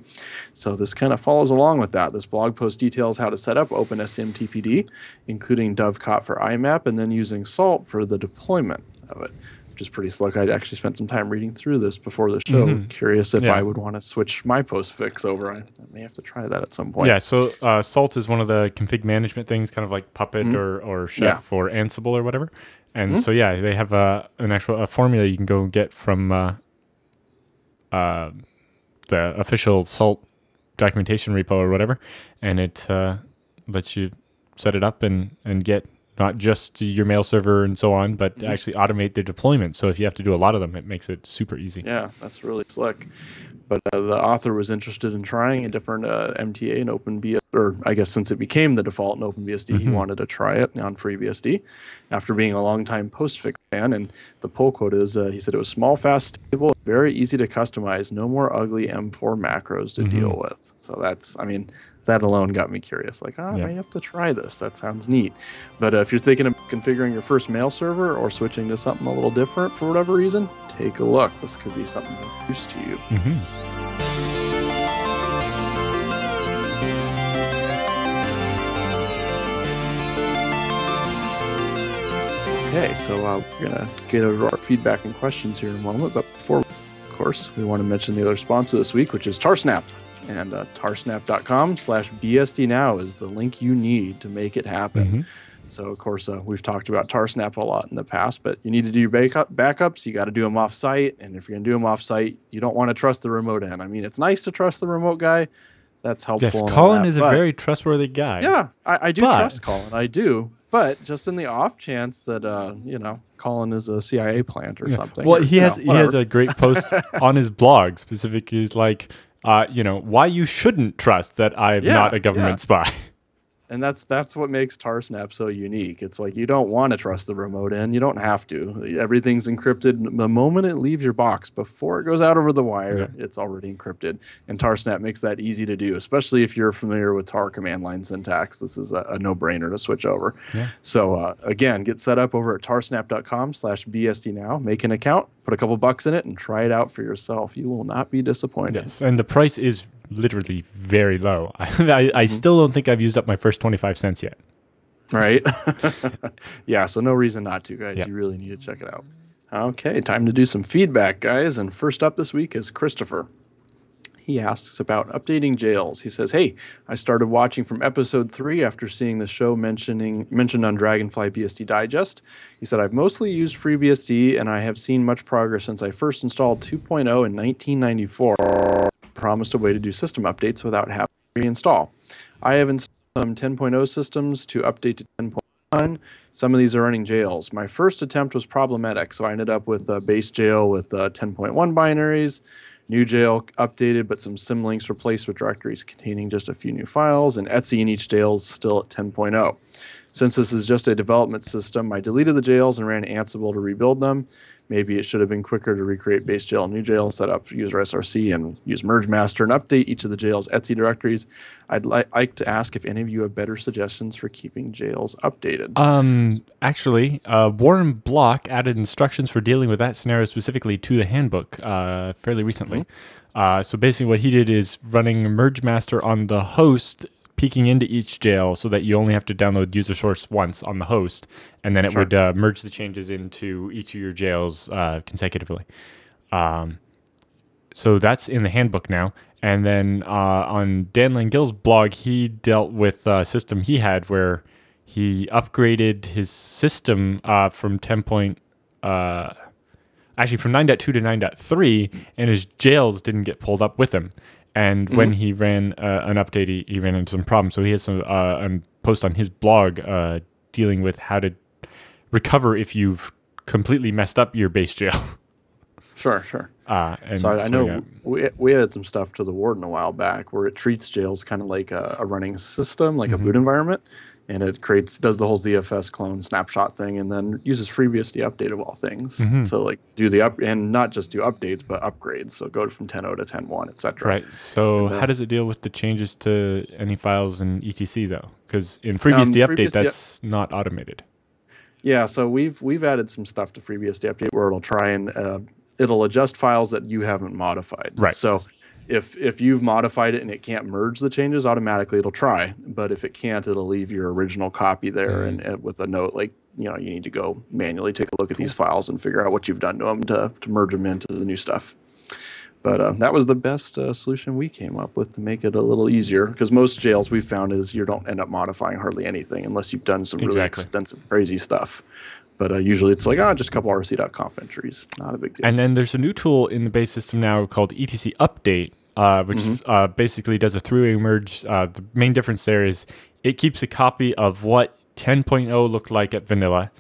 So this kind of follows along with that. This blog post details how to set up OpenSMTPD, including Dovecot for IMAP and then using Salt for the deployment of it. Is pretty slick. I actually spent some time reading through this before the show. Curious if I would want to switch my Postfix over. I may have to try that at some point. Yeah, so Salt is one of the config management things, kind of like Puppet or Chef or Ansible or whatever. And so, yeah, they have an actual formula you can go get from the official Salt documentation repo or whatever, and it lets you set it up and get not just your mail server and so on, but actually automate the deployment. So if you have to do a lot of them, it makes it super easy. Yeah, that's really slick. But the author was interested in trying a different MTA and OpenBSD, or I guess since it became the default in OpenBSD, he wanted to try it on FreeBSD after being a longtime Postfix fan. And the poll quote is, he said it was small, fast, stable, very easy to customize, no more ugly M4 macros to deal with. So that's, I mean, that alone got me curious. Like, I may have to try this. That sounds neat. But if you're thinking of configuring your first mail server or switching to something a little different for whatever reason, take a look. This could be something of use to you. Okay, so we're going to get over our feedback and questions here in a moment. But before, of course, we want to mention the other sponsor this week, which is Tarsnap. And tarsnap.com/BSDnow is the link you need to make it happen. So, of course, we've talked about Tarsnap a lot in the past, but you need to do your backups. You got to do them off-site. And if you're going to do them off-site, you don't want to trust the remote end. I mean, it's nice to trust the remote guy. That's helpful. Yes, Colin is a very trustworthy guy. Yeah, I do trust Colin. I do. But just in the off chance that, you know, Colin is a CIA plant or something. Well, he has a great post on his blog specifically. He's like, you know, why you shouldn't trust that I'm not a government spy. And that's what makes Tarsnap so unique. It's like you don't want to trust the remote end. You don't have to. Everything's encrypted. The moment it leaves your box, before it goes out over the wire, it's already encrypted. And Tarsnap makes that easy to do, especially if you're familiar with tar command line syntax. This is a no-brainer to switch over. So, again, get set up over at tarsnap.com/BSDnow. Make an account, put a couple bucks in it, and try it out for yourself. You will not be disappointed. Yes, and the price is literally very low. I still don't think I've used up my first 25 cents yet. Right? Yeah, so no reason not to, guys. You really need to check it out. Okay, time to do some feedback, guys. And first up this week is Christopher. He asks about updating jails. He says, hey, I started watching from episode 3 after seeing the show mentioned on Dragonfly BSD Digest. He said, I've mostly used FreeBSD, and I have seen much progress since I first installed 2.0 in 1994. Promised a way to do system updates without having to reinstall. I have installed some 10.0 systems to update to 10.1. Some of these are running jails. My first attempt was problematic, so I ended up with a base jail with 10.1 binaries, new jail updated, but some symlinks replaced with directories containing just a few new files, and Etsy in each jail is still at 10.0. Since this is just a development system, I deleted the jails and ran Ansible to rebuild them. Maybe it should have been quicker to recreate base jail and new jail, set up user SRC, and use merge master and update each of the jail's Etsy directories. I'd like to ask if any of you have better suggestions for keeping jails updated. Actually, Warren Block added instructions for dealing with that scenario specifically to the handbook fairly recently. So basically what he did is running merge master on the host, peeking into each jail so that you only have to download user source once on the host, and then it would merge the changes into each of your jails consecutively. So that's in the handbook now. And then on Dan Langill's blog, he dealt with a system he had where he upgraded his system from 9.2 to 9.3, and his jails didn't get pulled up with him. And when he ran an update, he ran into some problems. So he has a post on his blog dealing with how to recover if you've completely messed up your base jail. Sure, sure. And so I know we added some stuff to the warden a while back where it treats jails kind of like a running system, like a boot environment, and it creates does the whole ZFS clone snapshot thing, and then uses FreeBSD update of all things to like do the up and not just do updates but upgrades. So go from 10.0 to 10.1, etc. Right. So how does it deal with the changes to any files in etc though? Because in FreeBSD update, that's not automated. Yeah. So we've added some stuff to FreeBSD update where it'll try and it'll adjust files that you haven't modified. Right. So if you've modified it and it can't merge the changes, automatically it'll try. But if it can't, it'll leave your original copy there and with a note like, you know, you need to go manually take a look at these files and figure out what you've done to them to merge them into the new stuff. But that was the best solution we came up with to make it a little easier, because most jails we've found is you don't end up modifying hardly anything unless you've done some really extensive, crazy stuff. But usually it's like, oh, just a couple rc.conf entries. Not a big deal. And then there's a new tool in the base system now called etc update, which basically does a three-way merge. The main difference there is it keeps a copy of what 10.0 looked like at vanilla,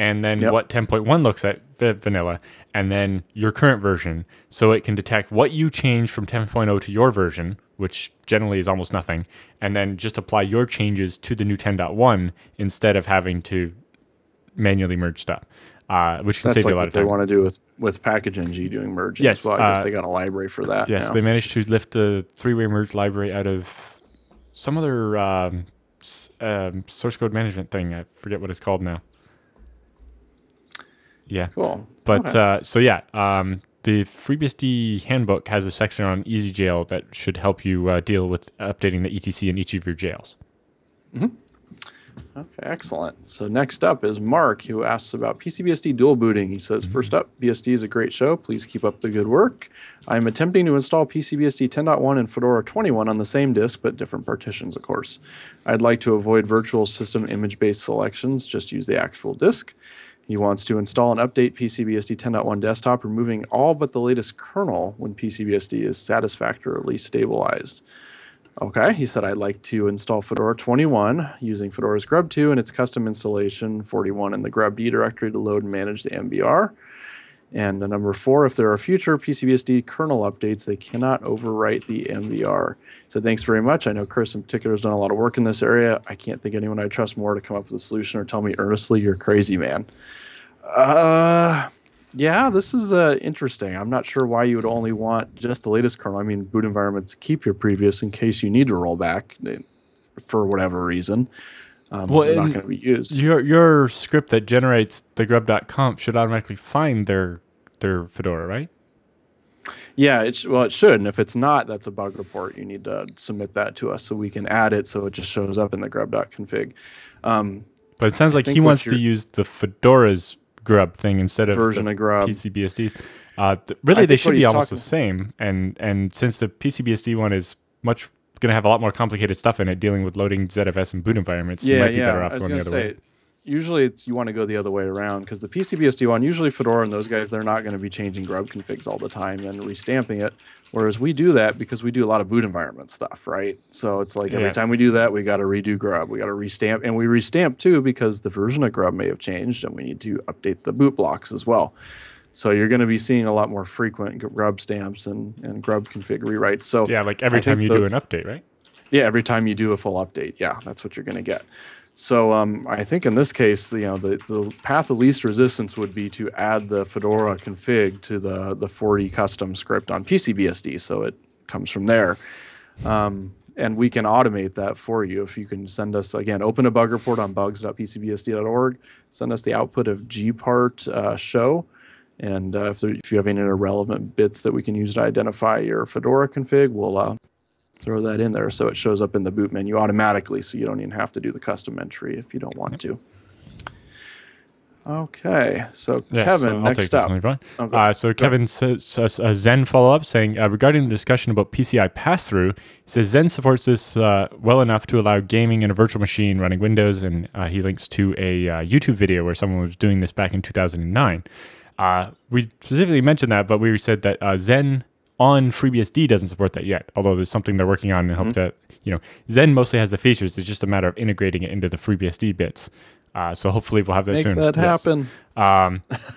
and then what 10.1 looks at vanilla, and then your current version. So it can detect what you changed from 10.0 to your version, which generally is almost nothing, and then just apply your changes to the new 10.1 instead of having to manually merge stuff, which can save you a lot of time. That's what they want to do with PackageNG doing merging. Yes, well, I guess they got a library for that. Yes, they managed to lift the three-way merge library out of some other source code management thing. I forget what it's called now. Yeah, cool. But so yeah, the FreeBSD handbook has a section on EasyJail that should help you deal with updating the etc in each of your jails. Mm-hmm. Okay, excellent. So next up is Mark, who asks about PCBSD dual booting. He says, first up, BSD is a great show. Please keep up the good work. I'm attempting to install PCBSD 10.1 and Fedora 21 on the same disk, but different partitions, of course. I'd like to avoid virtual system image-based selections. Just use the actual disk. He wants to install and update PCBSD 10.1 desktop, removing all but the latest kernel when PCBSD is satisfactorily stabilized. Okay, he said, I'd like to install Fedora 21 using Fedora's Grub 2 and its custom installation 41 in the grubd directory to load and manage the MBR. And number 4, if there are future PCBSD kernel updates, they cannot overwrite the MBR. So thanks very much. I know Chris in particular has done a lot of work in this area. I can't think of anyone I trust more to come up with a solution or tell me earnestly, you're crazy, man. Yeah, this is interesting. I'm not sure why you would only want just the latest kernel. I mean, boot environments keep your previous in case you need to roll back for whatever reason. Well, they're not going to be used. Your script that generates the grub.conf should automatically find their Fedora, right? Yeah, it should. And if it's not, that's a bug report. You need to submit that to us so we can add it so it just shows up in the grub.config. But it sounds like he wants to use the Fedora's grub thing instead of version of grub PCBSDs. Really, they should be almost the same. And since the PCBSD one is much going to have a lot more complicated stuff in it, dealing with loading ZFS and boot environments, you might be better off going the other way. Usually, you want to go the other way around, because the PCBSD one, usually Fedora and those guys, they're not going to be changing grub configs all the time and restamping it. Whereas we do that because we do a lot of boot environment stuff, right? So it's like every time we do that, we got to redo grub, we got to restamp, and we restamp too because the version of grub may have changed and we need to update the boot blocks as well. So you're going to be seeing a lot more frequent grub stamps and grub config rewrites. So yeah, like every time you do an update, right? Yeah, every time you do a full update, yeah, that's what you're going to get. So I think in this case, you know, the path of least resistance would be to add the Fedora config to the 40 custom script on PCBSD, so it comes from there. And we can automate that for you if you can send us, again, open a bug report on bugs.pcbsd.org, send us the output of gpart show, and if you have any irrelevant bits that we can use to identify your Fedora config, we'll throw that in there so it shows up in the boot menu automatically, so you don't even have to do the custom entry if you don't want to. Okay, so Kevin, next up. So Kevin says a Zen follow-up saying, regarding the discussion about PCI pass-through, he says Zen supports this well enough to allow gaming in a virtual machine running Windows, and he links to a YouTube video where someone was doing this back in 2009. We specifically mentioned that, but we said that Zen on FreeBSD doesn't support that yet, although there's something they're working on and hope that, you know, Zen mostly has the features. It's just a matter of integrating it into the FreeBSD bits. So hopefully we'll have that soon. Make that happen.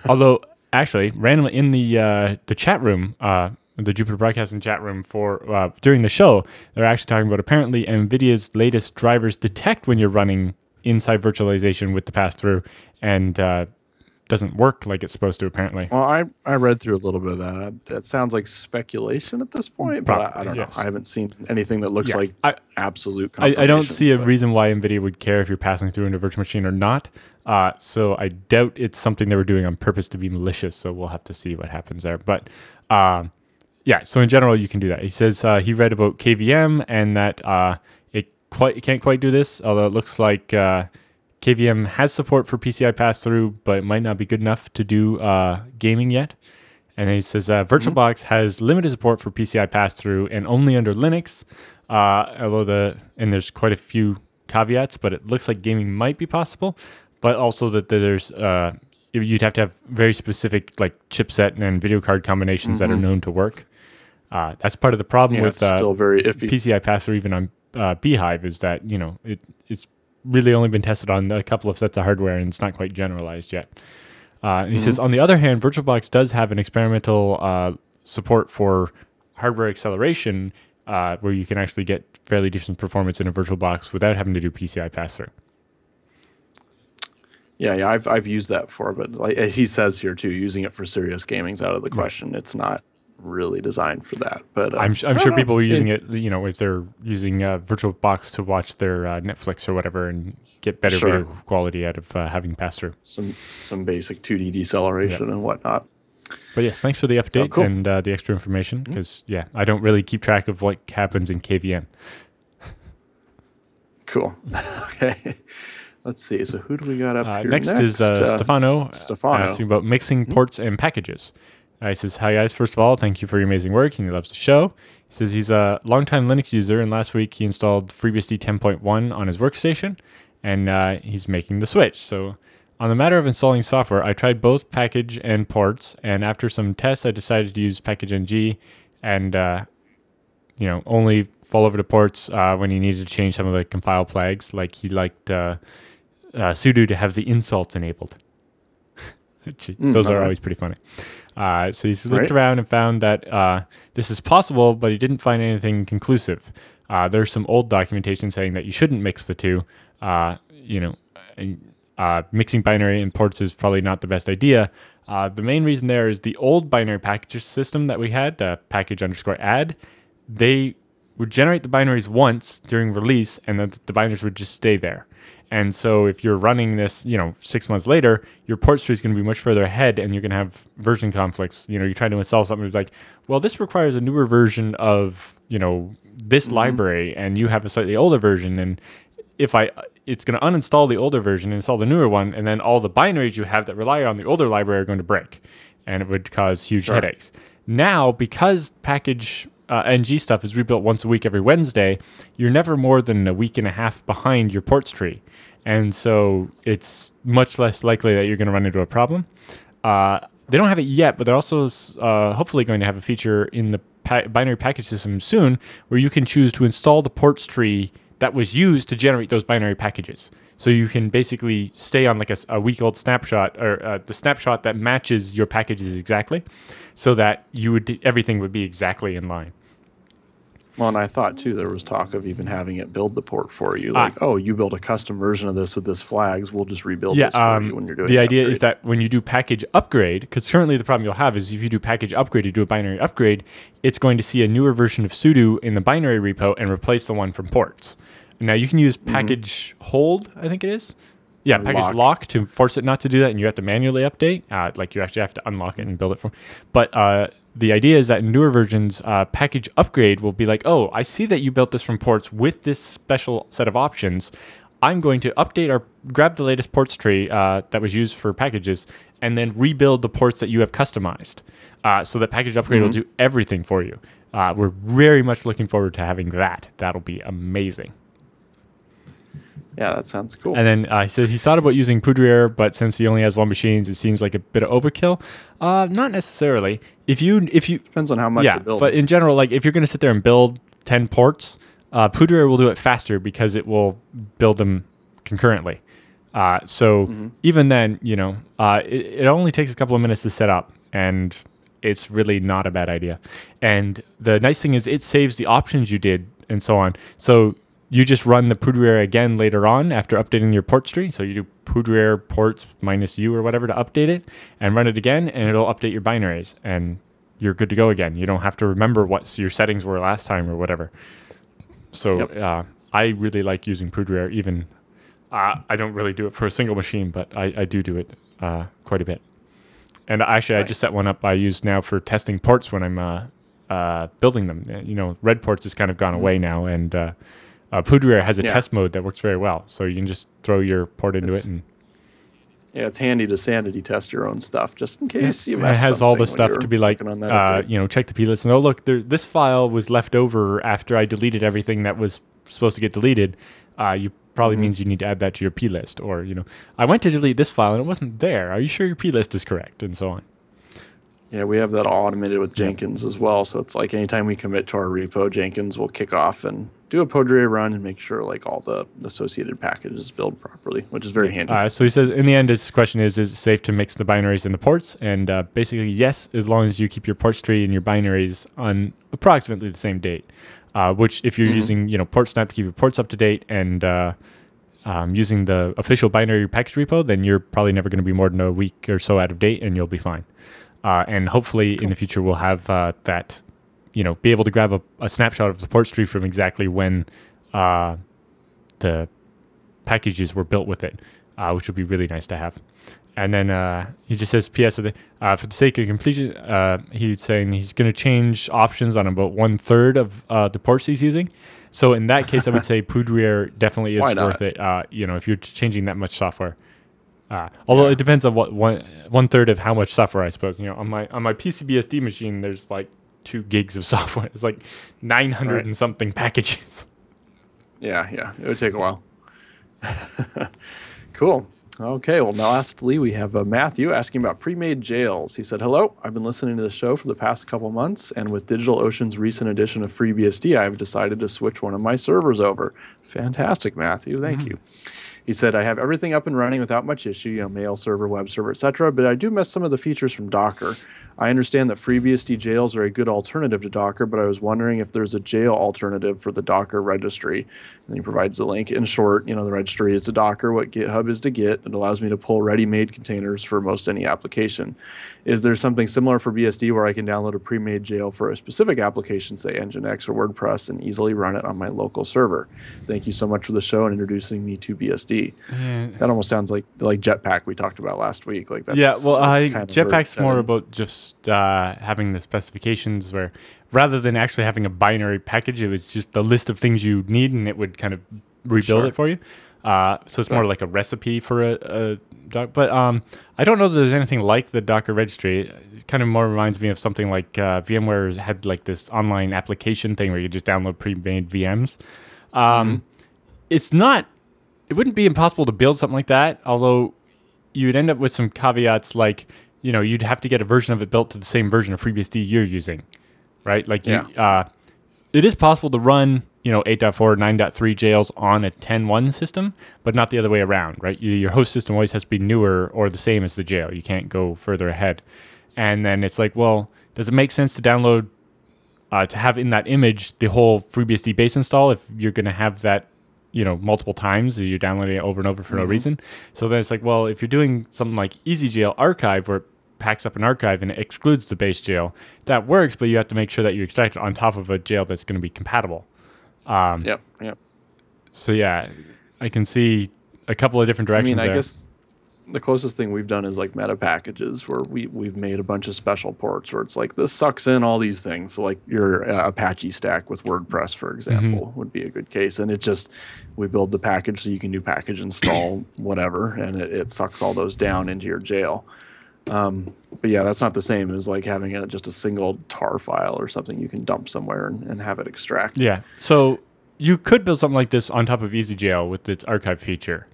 Although, actually, randomly in the chat room, the Jupiter Broadcasting chat room for during the show, they're actually talking about apparently NVIDIA's latest drivers detect when you're running inside virtualization with the pass-through and doesn't work like it's supposed to, apparently. Well, I read through a little bit of that. It sounds like speculation at this point, probably, but I don't know. I haven't seen anything that looks like absolute confirmation. I don't see a reason why NVIDIA would care if you're passing through into a virtual machine or not. So I doubt it's something they were doing on purpose to be malicious, so we'll have to see what happens there. But... yeah, so in general, you can do that. He says he read about KVM and that it can't quite do this, although it looks like KVM has support for PCI pass-through, but it might not be good enough to do gaming yet. And he says VirtualBox has limited support for PCI pass-through and only under Linux, although there's quite a few caveats, but it looks like gaming might be possible, but also that there's... you'd have to have very specific like chipset and video card combinations that are known to work. That's part of the problem with still very iffy. PCI pass-through even on Beehive is that it's really only been tested on a couple of sets of hardware and it's not quite generalized yet. And he says, on the other hand, VirtualBox does have an experimental support for hardware acceleration where you can actually get fairly decent performance in a VirtualBox without having to do PCI pass-through. Yeah, I've used that before, but like as he says here too, using it for serious gaming's out of the question. It's not really designed for that. But I'm sure people are using it, if they're using VirtualBox to watch their Netflix or whatever and get better video quality out of having pass through. Some basic 2D deceleration and whatnot. But yes, thanks for the update and the extra information because I don't really keep track of what happens in KVM. Cool. Okay. Let's see. So who do we got up here next? Next is Stefano asking about mixing ports and packages. He says, hi, guys. First of all, thank you for your amazing work, and he loves the show. He says he's a longtime Linux user, and last week he installed FreeBSD 10.1 on his workstation, and he's making the switch. So on the matter of installing software, I tried both package and ports, and after some tests, I decided to use package.ng and only fall over to ports when he needed to change some of the compile flags. Like he liked... sudo to have the insults enabled. Those are always pretty funny. So he's looked around and found that this is possible, but he didn't find anything conclusive. There's some old documentation saying that you shouldn't mix the two. Mixing binary and ports is probably not the best idea. The main reason there is the old binary package system that we had, the package_add, they would generate the binaries once during release, and then the binaries would just stay there. And so if you're running this, 6 months later, your port tree is going to be much further ahead and you're going to have version conflicts. You're trying to install something that's like, well, this requires a newer version of, this library and you have a slightly older version. And it's going to uninstall the older version and install the newer one. And then all the binaries you have that rely on the older library are going to break and it would cause huge headaches. Now, because package... NG stuff is rebuilt once a week every Wednesday, you're never more than a week and a half behind your ports tree. And so it's much less likely that you're going to run into a problem. They don't have it yet, but they're also hopefully going to have a feature in the binary package system soon where you can choose to install the ports tree that was used to generate those binary packages. So you can basically stay on like a week-old snapshot or the snapshot that matches your packages exactly so that everything would be exactly in line. Well, and I thought, too, there was talk of even having it build the port for you. Like, you build a custom version of this with this flags. We'll just rebuild this for you when you're doing the idea is that when you do package upgrade, because currently the problem you'll have is if you do package upgrade, you do a binary upgrade, it's going to see a newer version of sudo in the binary repo and replace the one from ports. Now, you can use package hold, I think it is. Yeah, package lock to force it not to do that, and you have to manually update. Like, you actually have to unlock it and build it for. But... the idea is that in newer versions, package upgrade will be like, oh, I see that you built this from ports with this special set of options. I'm going to grab the latest ports tree that was used for packages and then rebuild the ports that you have customized so that package upgrade will do everything for you. We're very much looking forward to having that. That'll be amazing. Yeah, that sounds cool. And then he said he thought about using Poudriere, but since he only has one machine, it seems like a bit of overkill. Not necessarily. If you depends on how much you build. But in general, like if you're going to sit there and build 10 ports, Poudriere will do it faster because it will build them concurrently. So even then, you know, it only takes a couple of minutes to set up, and it's really not a bad idea. And the nice thing is it saves the options you did and so on. So you just run the ProduRare again later on after updating your ports tree. So you do ProduRare ports -u or whatever to update it, and run it again, and it'll update your binaries, and you're good to go again. You don't have to remember what your settings were last time or whatever. So yep. I really like using ProduRare. Even I don't really do it for a single machine, but I do it quite a bit. And actually, nice. I just set one up I use now for testing ports when I'm building them. You know, red ports has kind of gone away now, and ProduRare has a test mode that works very well. So you can just throw your port into it. And yeah, it's handy to sanity test your own stuff just in case you mess up. It has all the stuff to be like, you know, check the plist and, oh, look, this file was left over after I deleted everything that was supposed to get deleted. You probably means you need to add that to your plist. Or, you know, I went to delete this file and it wasn't there. Are you sure your plist is correct? And so on. Yeah, we have that all automated with Jenkins as well. So it's like anytime we commit to our repo, Jenkins will kick off and do a ProduRare run and make sure like all the associated packages build properly, which is very handy. So he says in the end, his question is it safe to mix the binaries and the ports? And basically, yes, as long as you keep your ports tree and your binaries on approximately the same date. Which, if you're using, you know, PortSnap to keep your ports up to date, and using the official binary package repo, then you're probably never going to be more than a week or so out of date, and you'll be fine. And hopefully, in the future, we'll have that, you know, be able to grab a snapshot of the ports tree from exactly when the packages were built with it, which would be really nice to have. And then he just says, P.S. For the sake of completion, he's saying he's going to change options on about 1/3 of the ports he's using. So in that case, I would say ProduRare definitely is worth it, you know, if you're changing that much software. Although it depends on what one third of how much software, I suppose. You know, on my PCBSD machine, there's like 2 gigs of software. It's like 900 and something packages. Yeah, yeah. It would take a while. Cool. Okay, well, now lastly, we have Matthew asking about pre-made jails. He said, hello, I've been listening to the show for the past couple months, and with DigitalOcean's recent edition of FreeBSD, I've decided to switch one of my servers over. Fantastic, Matthew. Thank you. He said, I have everything up and running without much issue, you know, mail server, web server, etc., but I do miss some of the features from Docker. I understand that FreeBSD jails are a good alternative to Docker, but I was wondering if there's a jail alternative for the Docker registry. And he provides the link. In short, you know, the registry is to Docker what GitHub is to Git. It allows me to pull ready-made containers for most any application. Is there something similar for BSD where I can download a pre-made jail for a specific application, say Nginx or WordPress, and easily run it on my local server? Thank you so much for the show and introducing me to BSD. That almost sounds like Jetpack we talked about last week. Like that's, yeah, well, Jetpack's more about just having the specifications where rather than actually having a binary package, it was just the list of things you need and it would kind of rebuild it for you. So it's more like a recipe for a doc. But I don't know that there's anything like the Docker registry. It kind of more reminds me of something like VMware had like this online application thing where you just download pre-made VMs. It's not, it wouldn't be impossible to build something like that, although you'd end up with some caveats like, you know, you'd have to get a version of it built to the same version of FreeBSD you're using, right? Like it is possible to run, you know, 8.4, 9.3 jails on a 10.1 system, but not the other way around, right? Your host system always has to be newer or the same as the jail. You can't go further ahead. And then it's like, well, does it make sense to download, to have in that image the whole FreeBSD base install if you're going to have that, you know, multiple times, or you're downloading it over and over for no reason? So then it's like, well, if you're doing something like EasyJail archive where it packs up an archive and it excludes the base jail, that works, but you have to make sure that you extract it on top of a jail that's going to be compatible. So yeah, I can see a couple of different directions. I mean, I guess the closest thing we've done is like meta packages where we've made a bunch of special ports where it's like this sucks in all these things, so like your Apache stack with WordPress, for example, would be a good case. And it just, we build the package so you can do package install whatever, and it sucks all those down into your jail. But yeah, that's not the same as like having just a single tar file or something you can dump somewhere and have it extract. Yeah, so you could build something like this on top of EasyJail with its archive feature.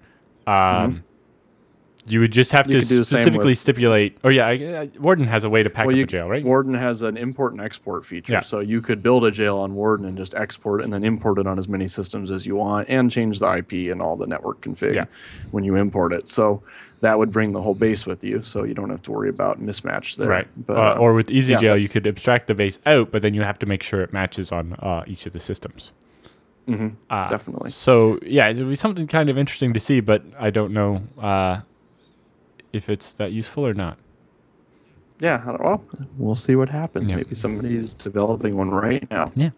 You would just have to specifically stipulate. Oh yeah, Warden has a way to pack up a jail, right? Warden has an import and export feature, so you could build a jail on Warden and just export it and then import it on as many systems as you want, and change the IP and all the network config when you import it. So that would bring the whole base with you, so you don't have to worry about mismatch there. Right. But, or with EasyJail, you could abstract the base out, but then you have to make sure it matches on each of the systems. Mm-hmm, definitely. So yeah, it would be something kind of interesting to see, but I don't know if it's that useful or not. Yeah, I don't know. We'll see what happens. Yeah. Maybe somebody's developing one right now. Yeah.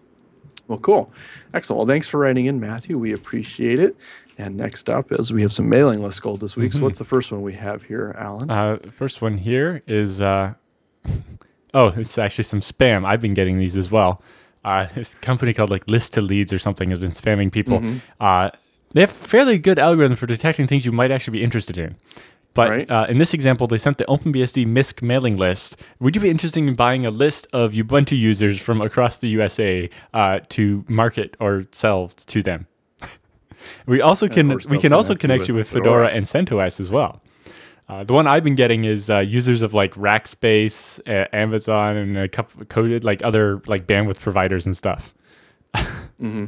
Well, cool. Excellent. Well, thanks for writing in, Matthew. We appreciate it. And next up is we have some mailing list gold this week. Mm-hmm. So what's the first one we have here, Alan? First one here is, oh, it's actually some spam. I've been getting these as well. This company called like List to Leads or something has been spamming people. Mm-hmm. They have a fairly good algorithm for detecting things you might actually be interested in. But in this example, they sent the OpenBSD MISC mailing list. Would you be interested in buying a list of Ubuntu users from across the USA to market or sell to them? we can also connect you with Fedora and CentOS as well. The one I've been getting is users of like Rackspace, Amazon, and a couple of coded like other like bandwidth providers and stuff. Mm-hmm.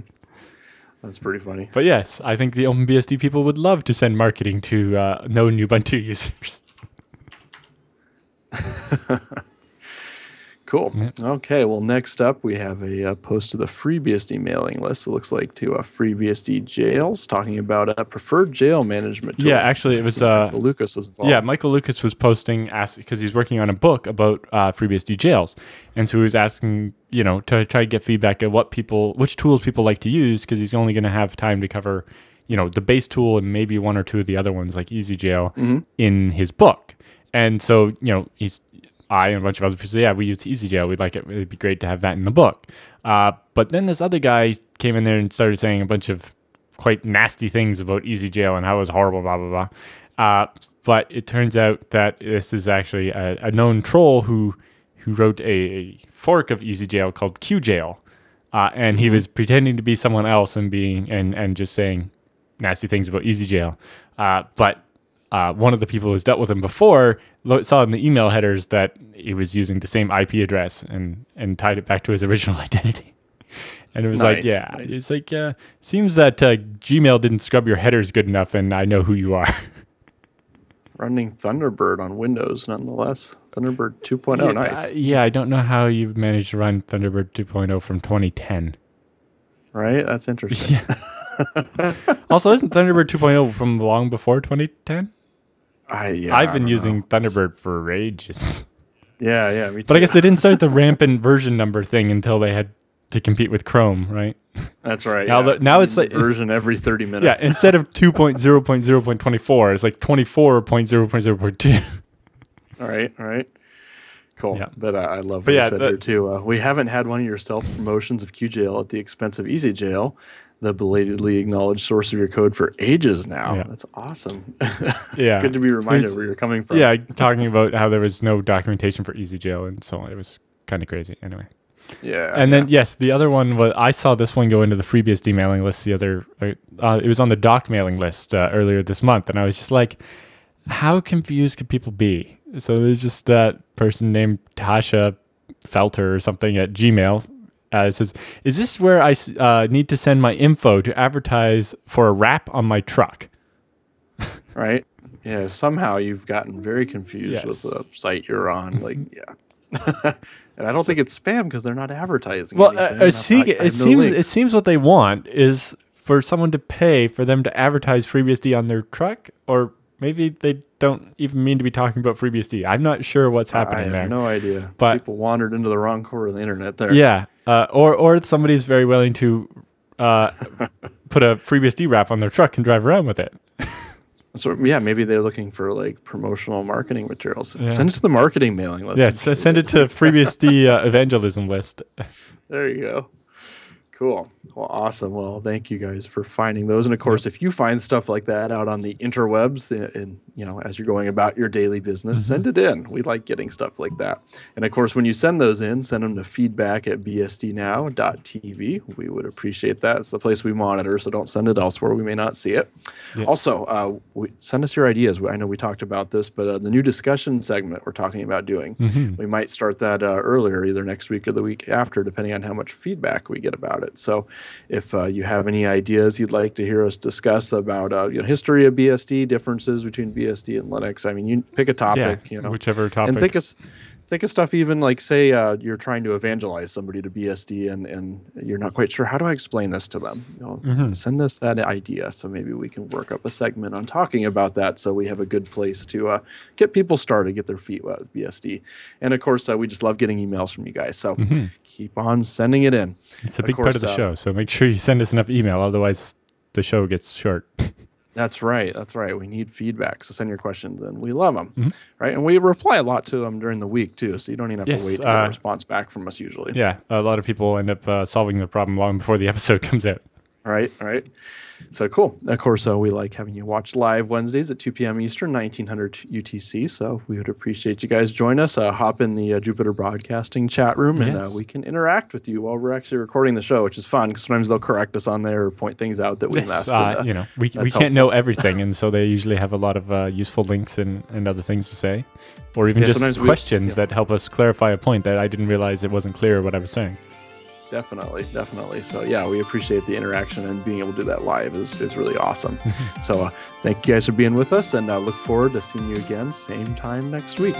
That's pretty funny. But yes, I think the OpenBSD people would love to send marketing to known Ubuntu users. Cool. Yep. Okay, well, next up, we have a post to the FreeBSD mailing list. It looks like to FreeBSD jails, talking about a preferred jail management tool. Yeah, actually, it was... Michael Lucas was involved. Yeah, Michael Lucas was posting, because he's working on a book about FreeBSD jails. And so he was asking, you know, to try to get feedback at which tools people like to use, because he's only going to have time to cover, you know, the base tool and maybe one or two of the other ones, like EasyJail, in his book. And so, you know, I and a bunch of other people said, yeah, we use EasyJail. We'd like it. It'd be great to have that in the book. But then this other guy came in there and started saying a bunch of quite nasty things about EasyJail and how it was horrible, blah, blah, blah. But it turns out that this is actually a known troll who wrote a fork of EasyJail called QJail. And he was pretending to be someone else and just saying nasty things about EasyJail. One of the people who's dealt with him before saw in the email headers that he was using the same IP address and tied it back to his original identity. And it was it's like, seems that Gmail didn't scrub your headers good enough, and I know who you are. Running Thunderbird on Windows, nonetheless. Thunderbird 2.0, nice. I don't know how you've managed to run Thunderbird 2.0 from 2010. Right? That's interesting. Yeah. Also, isn't Thunderbird 2.0 from long before 2010? I've been using Thunderbird for ages. Yeah, me too. But I guess they didn't start the rampant version number thing until they had to compete with Chrome, right? That's right. Now it's like version every 30 minutes. Yeah, instead of 2.0.0.24, it's like 24.0.0.2. All right. Cool. Yeah. But I love what you said there too. We haven't had one of your self-promotions of QJail at the expense of EasyJail, the belatedly acknowledged source of your code, for ages now. Yeah. That's awesome. Yeah. Good to be reminded where you're coming from. Yeah, talking about how there was no documentation for EasyJail and so on. It was kind of crazy anyway. Yeah. And then, yes, the other one was, I saw this one go into the FreeBSD mailing list it was on the doc mailing list earlier this month. And I was just like, how confused could people be? So there's just that person named Tasha Felter or something at Gmail. It says, is this where I need to send my info to advertise for a wrap on my truck? Right. Yeah, somehow you've gotten very confused with the site you're on. Like, yeah. And I don't think it's spam because they're not advertising. Well, it seems what they want is for someone to pay for them to advertise FreeBSD on their truck, or maybe they don't even mean to be talking about FreeBSD. I'm not sure what's happening there. I have no idea. But people wandered into the wrong corner of the internet there. Yeah. Or somebody's very willing to put a FreeBSD wrap on their truck and drive around with it. So yeah, maybe they're looking for like promotional marketing materials. Yeah. Send it to the marketing mailing list. Yeah, send it to FreeBSD evangelism list. There you go. Cool. Well, awesome. Well, thank you guys for finding those. And of course, if you find stuff like that out on the interwebs and, you know, as you're going about your daily business, send it in. We like getting stuff like that. And of course, when you send those in, send them to feedback@bsdnow.tv. We would appreciate that. It's the place we monitor, so don't send it elsewhere. We may not see it. Yes. Also, send us your ideas. I know we talked about this, but the new discussion segment we're talking about doing, we might start that earlier, either next week or the week after, depending on how much feedback we get about it. So if you have any ideas you'd like to hear us discuss about you know, history of BSD, differences between BSD and Linux, I mean, you pick a topic, you know, whichever topic. And think of stuff even like, say, you're trying to evangelize somebody to BSD and you're not quite sure, how do I explain this to them? You know, send us that idea, so maybe we can work up a segment on talking about that, so we have a good place to get people started, get their feet wet with BSD. And of course, we just love getting emails from you guys, so keep on sending it in. It's a big part of the show, so make sure you send us enough email, otherwise the show gets short. That's right. That's right. We need feedback. So send your questions in. We love them. Right? And we reply a lot to them during the week, too. So you don't even have to wait to get a response back from us usually. Yeah. A lot of people end up solving the problem long before the episode comes out. Right. Right. So cool. Of course, we like having you watch live Wednesdays at 2 p.m. Eastern, 1900 UTC. So we would appreciate you guys join us. Hop in the Jupiter Broadcasting chat room, and we can interact with you while we're actually recording the show, which is fun because sometimes they'll correct us on there or point things out that we messed up. You know, we can't know everything, and so they usually have a lot of useful links and other things to say, or even just questions that help us clarify a point that I didn't realize it wasn't clear what I was saying. Definitely, definitely. So yeah, we appreciate the interaction, and being able to do that live is really awesome. So thank you guys for being with us, and I look forward to seeing you again same time next week.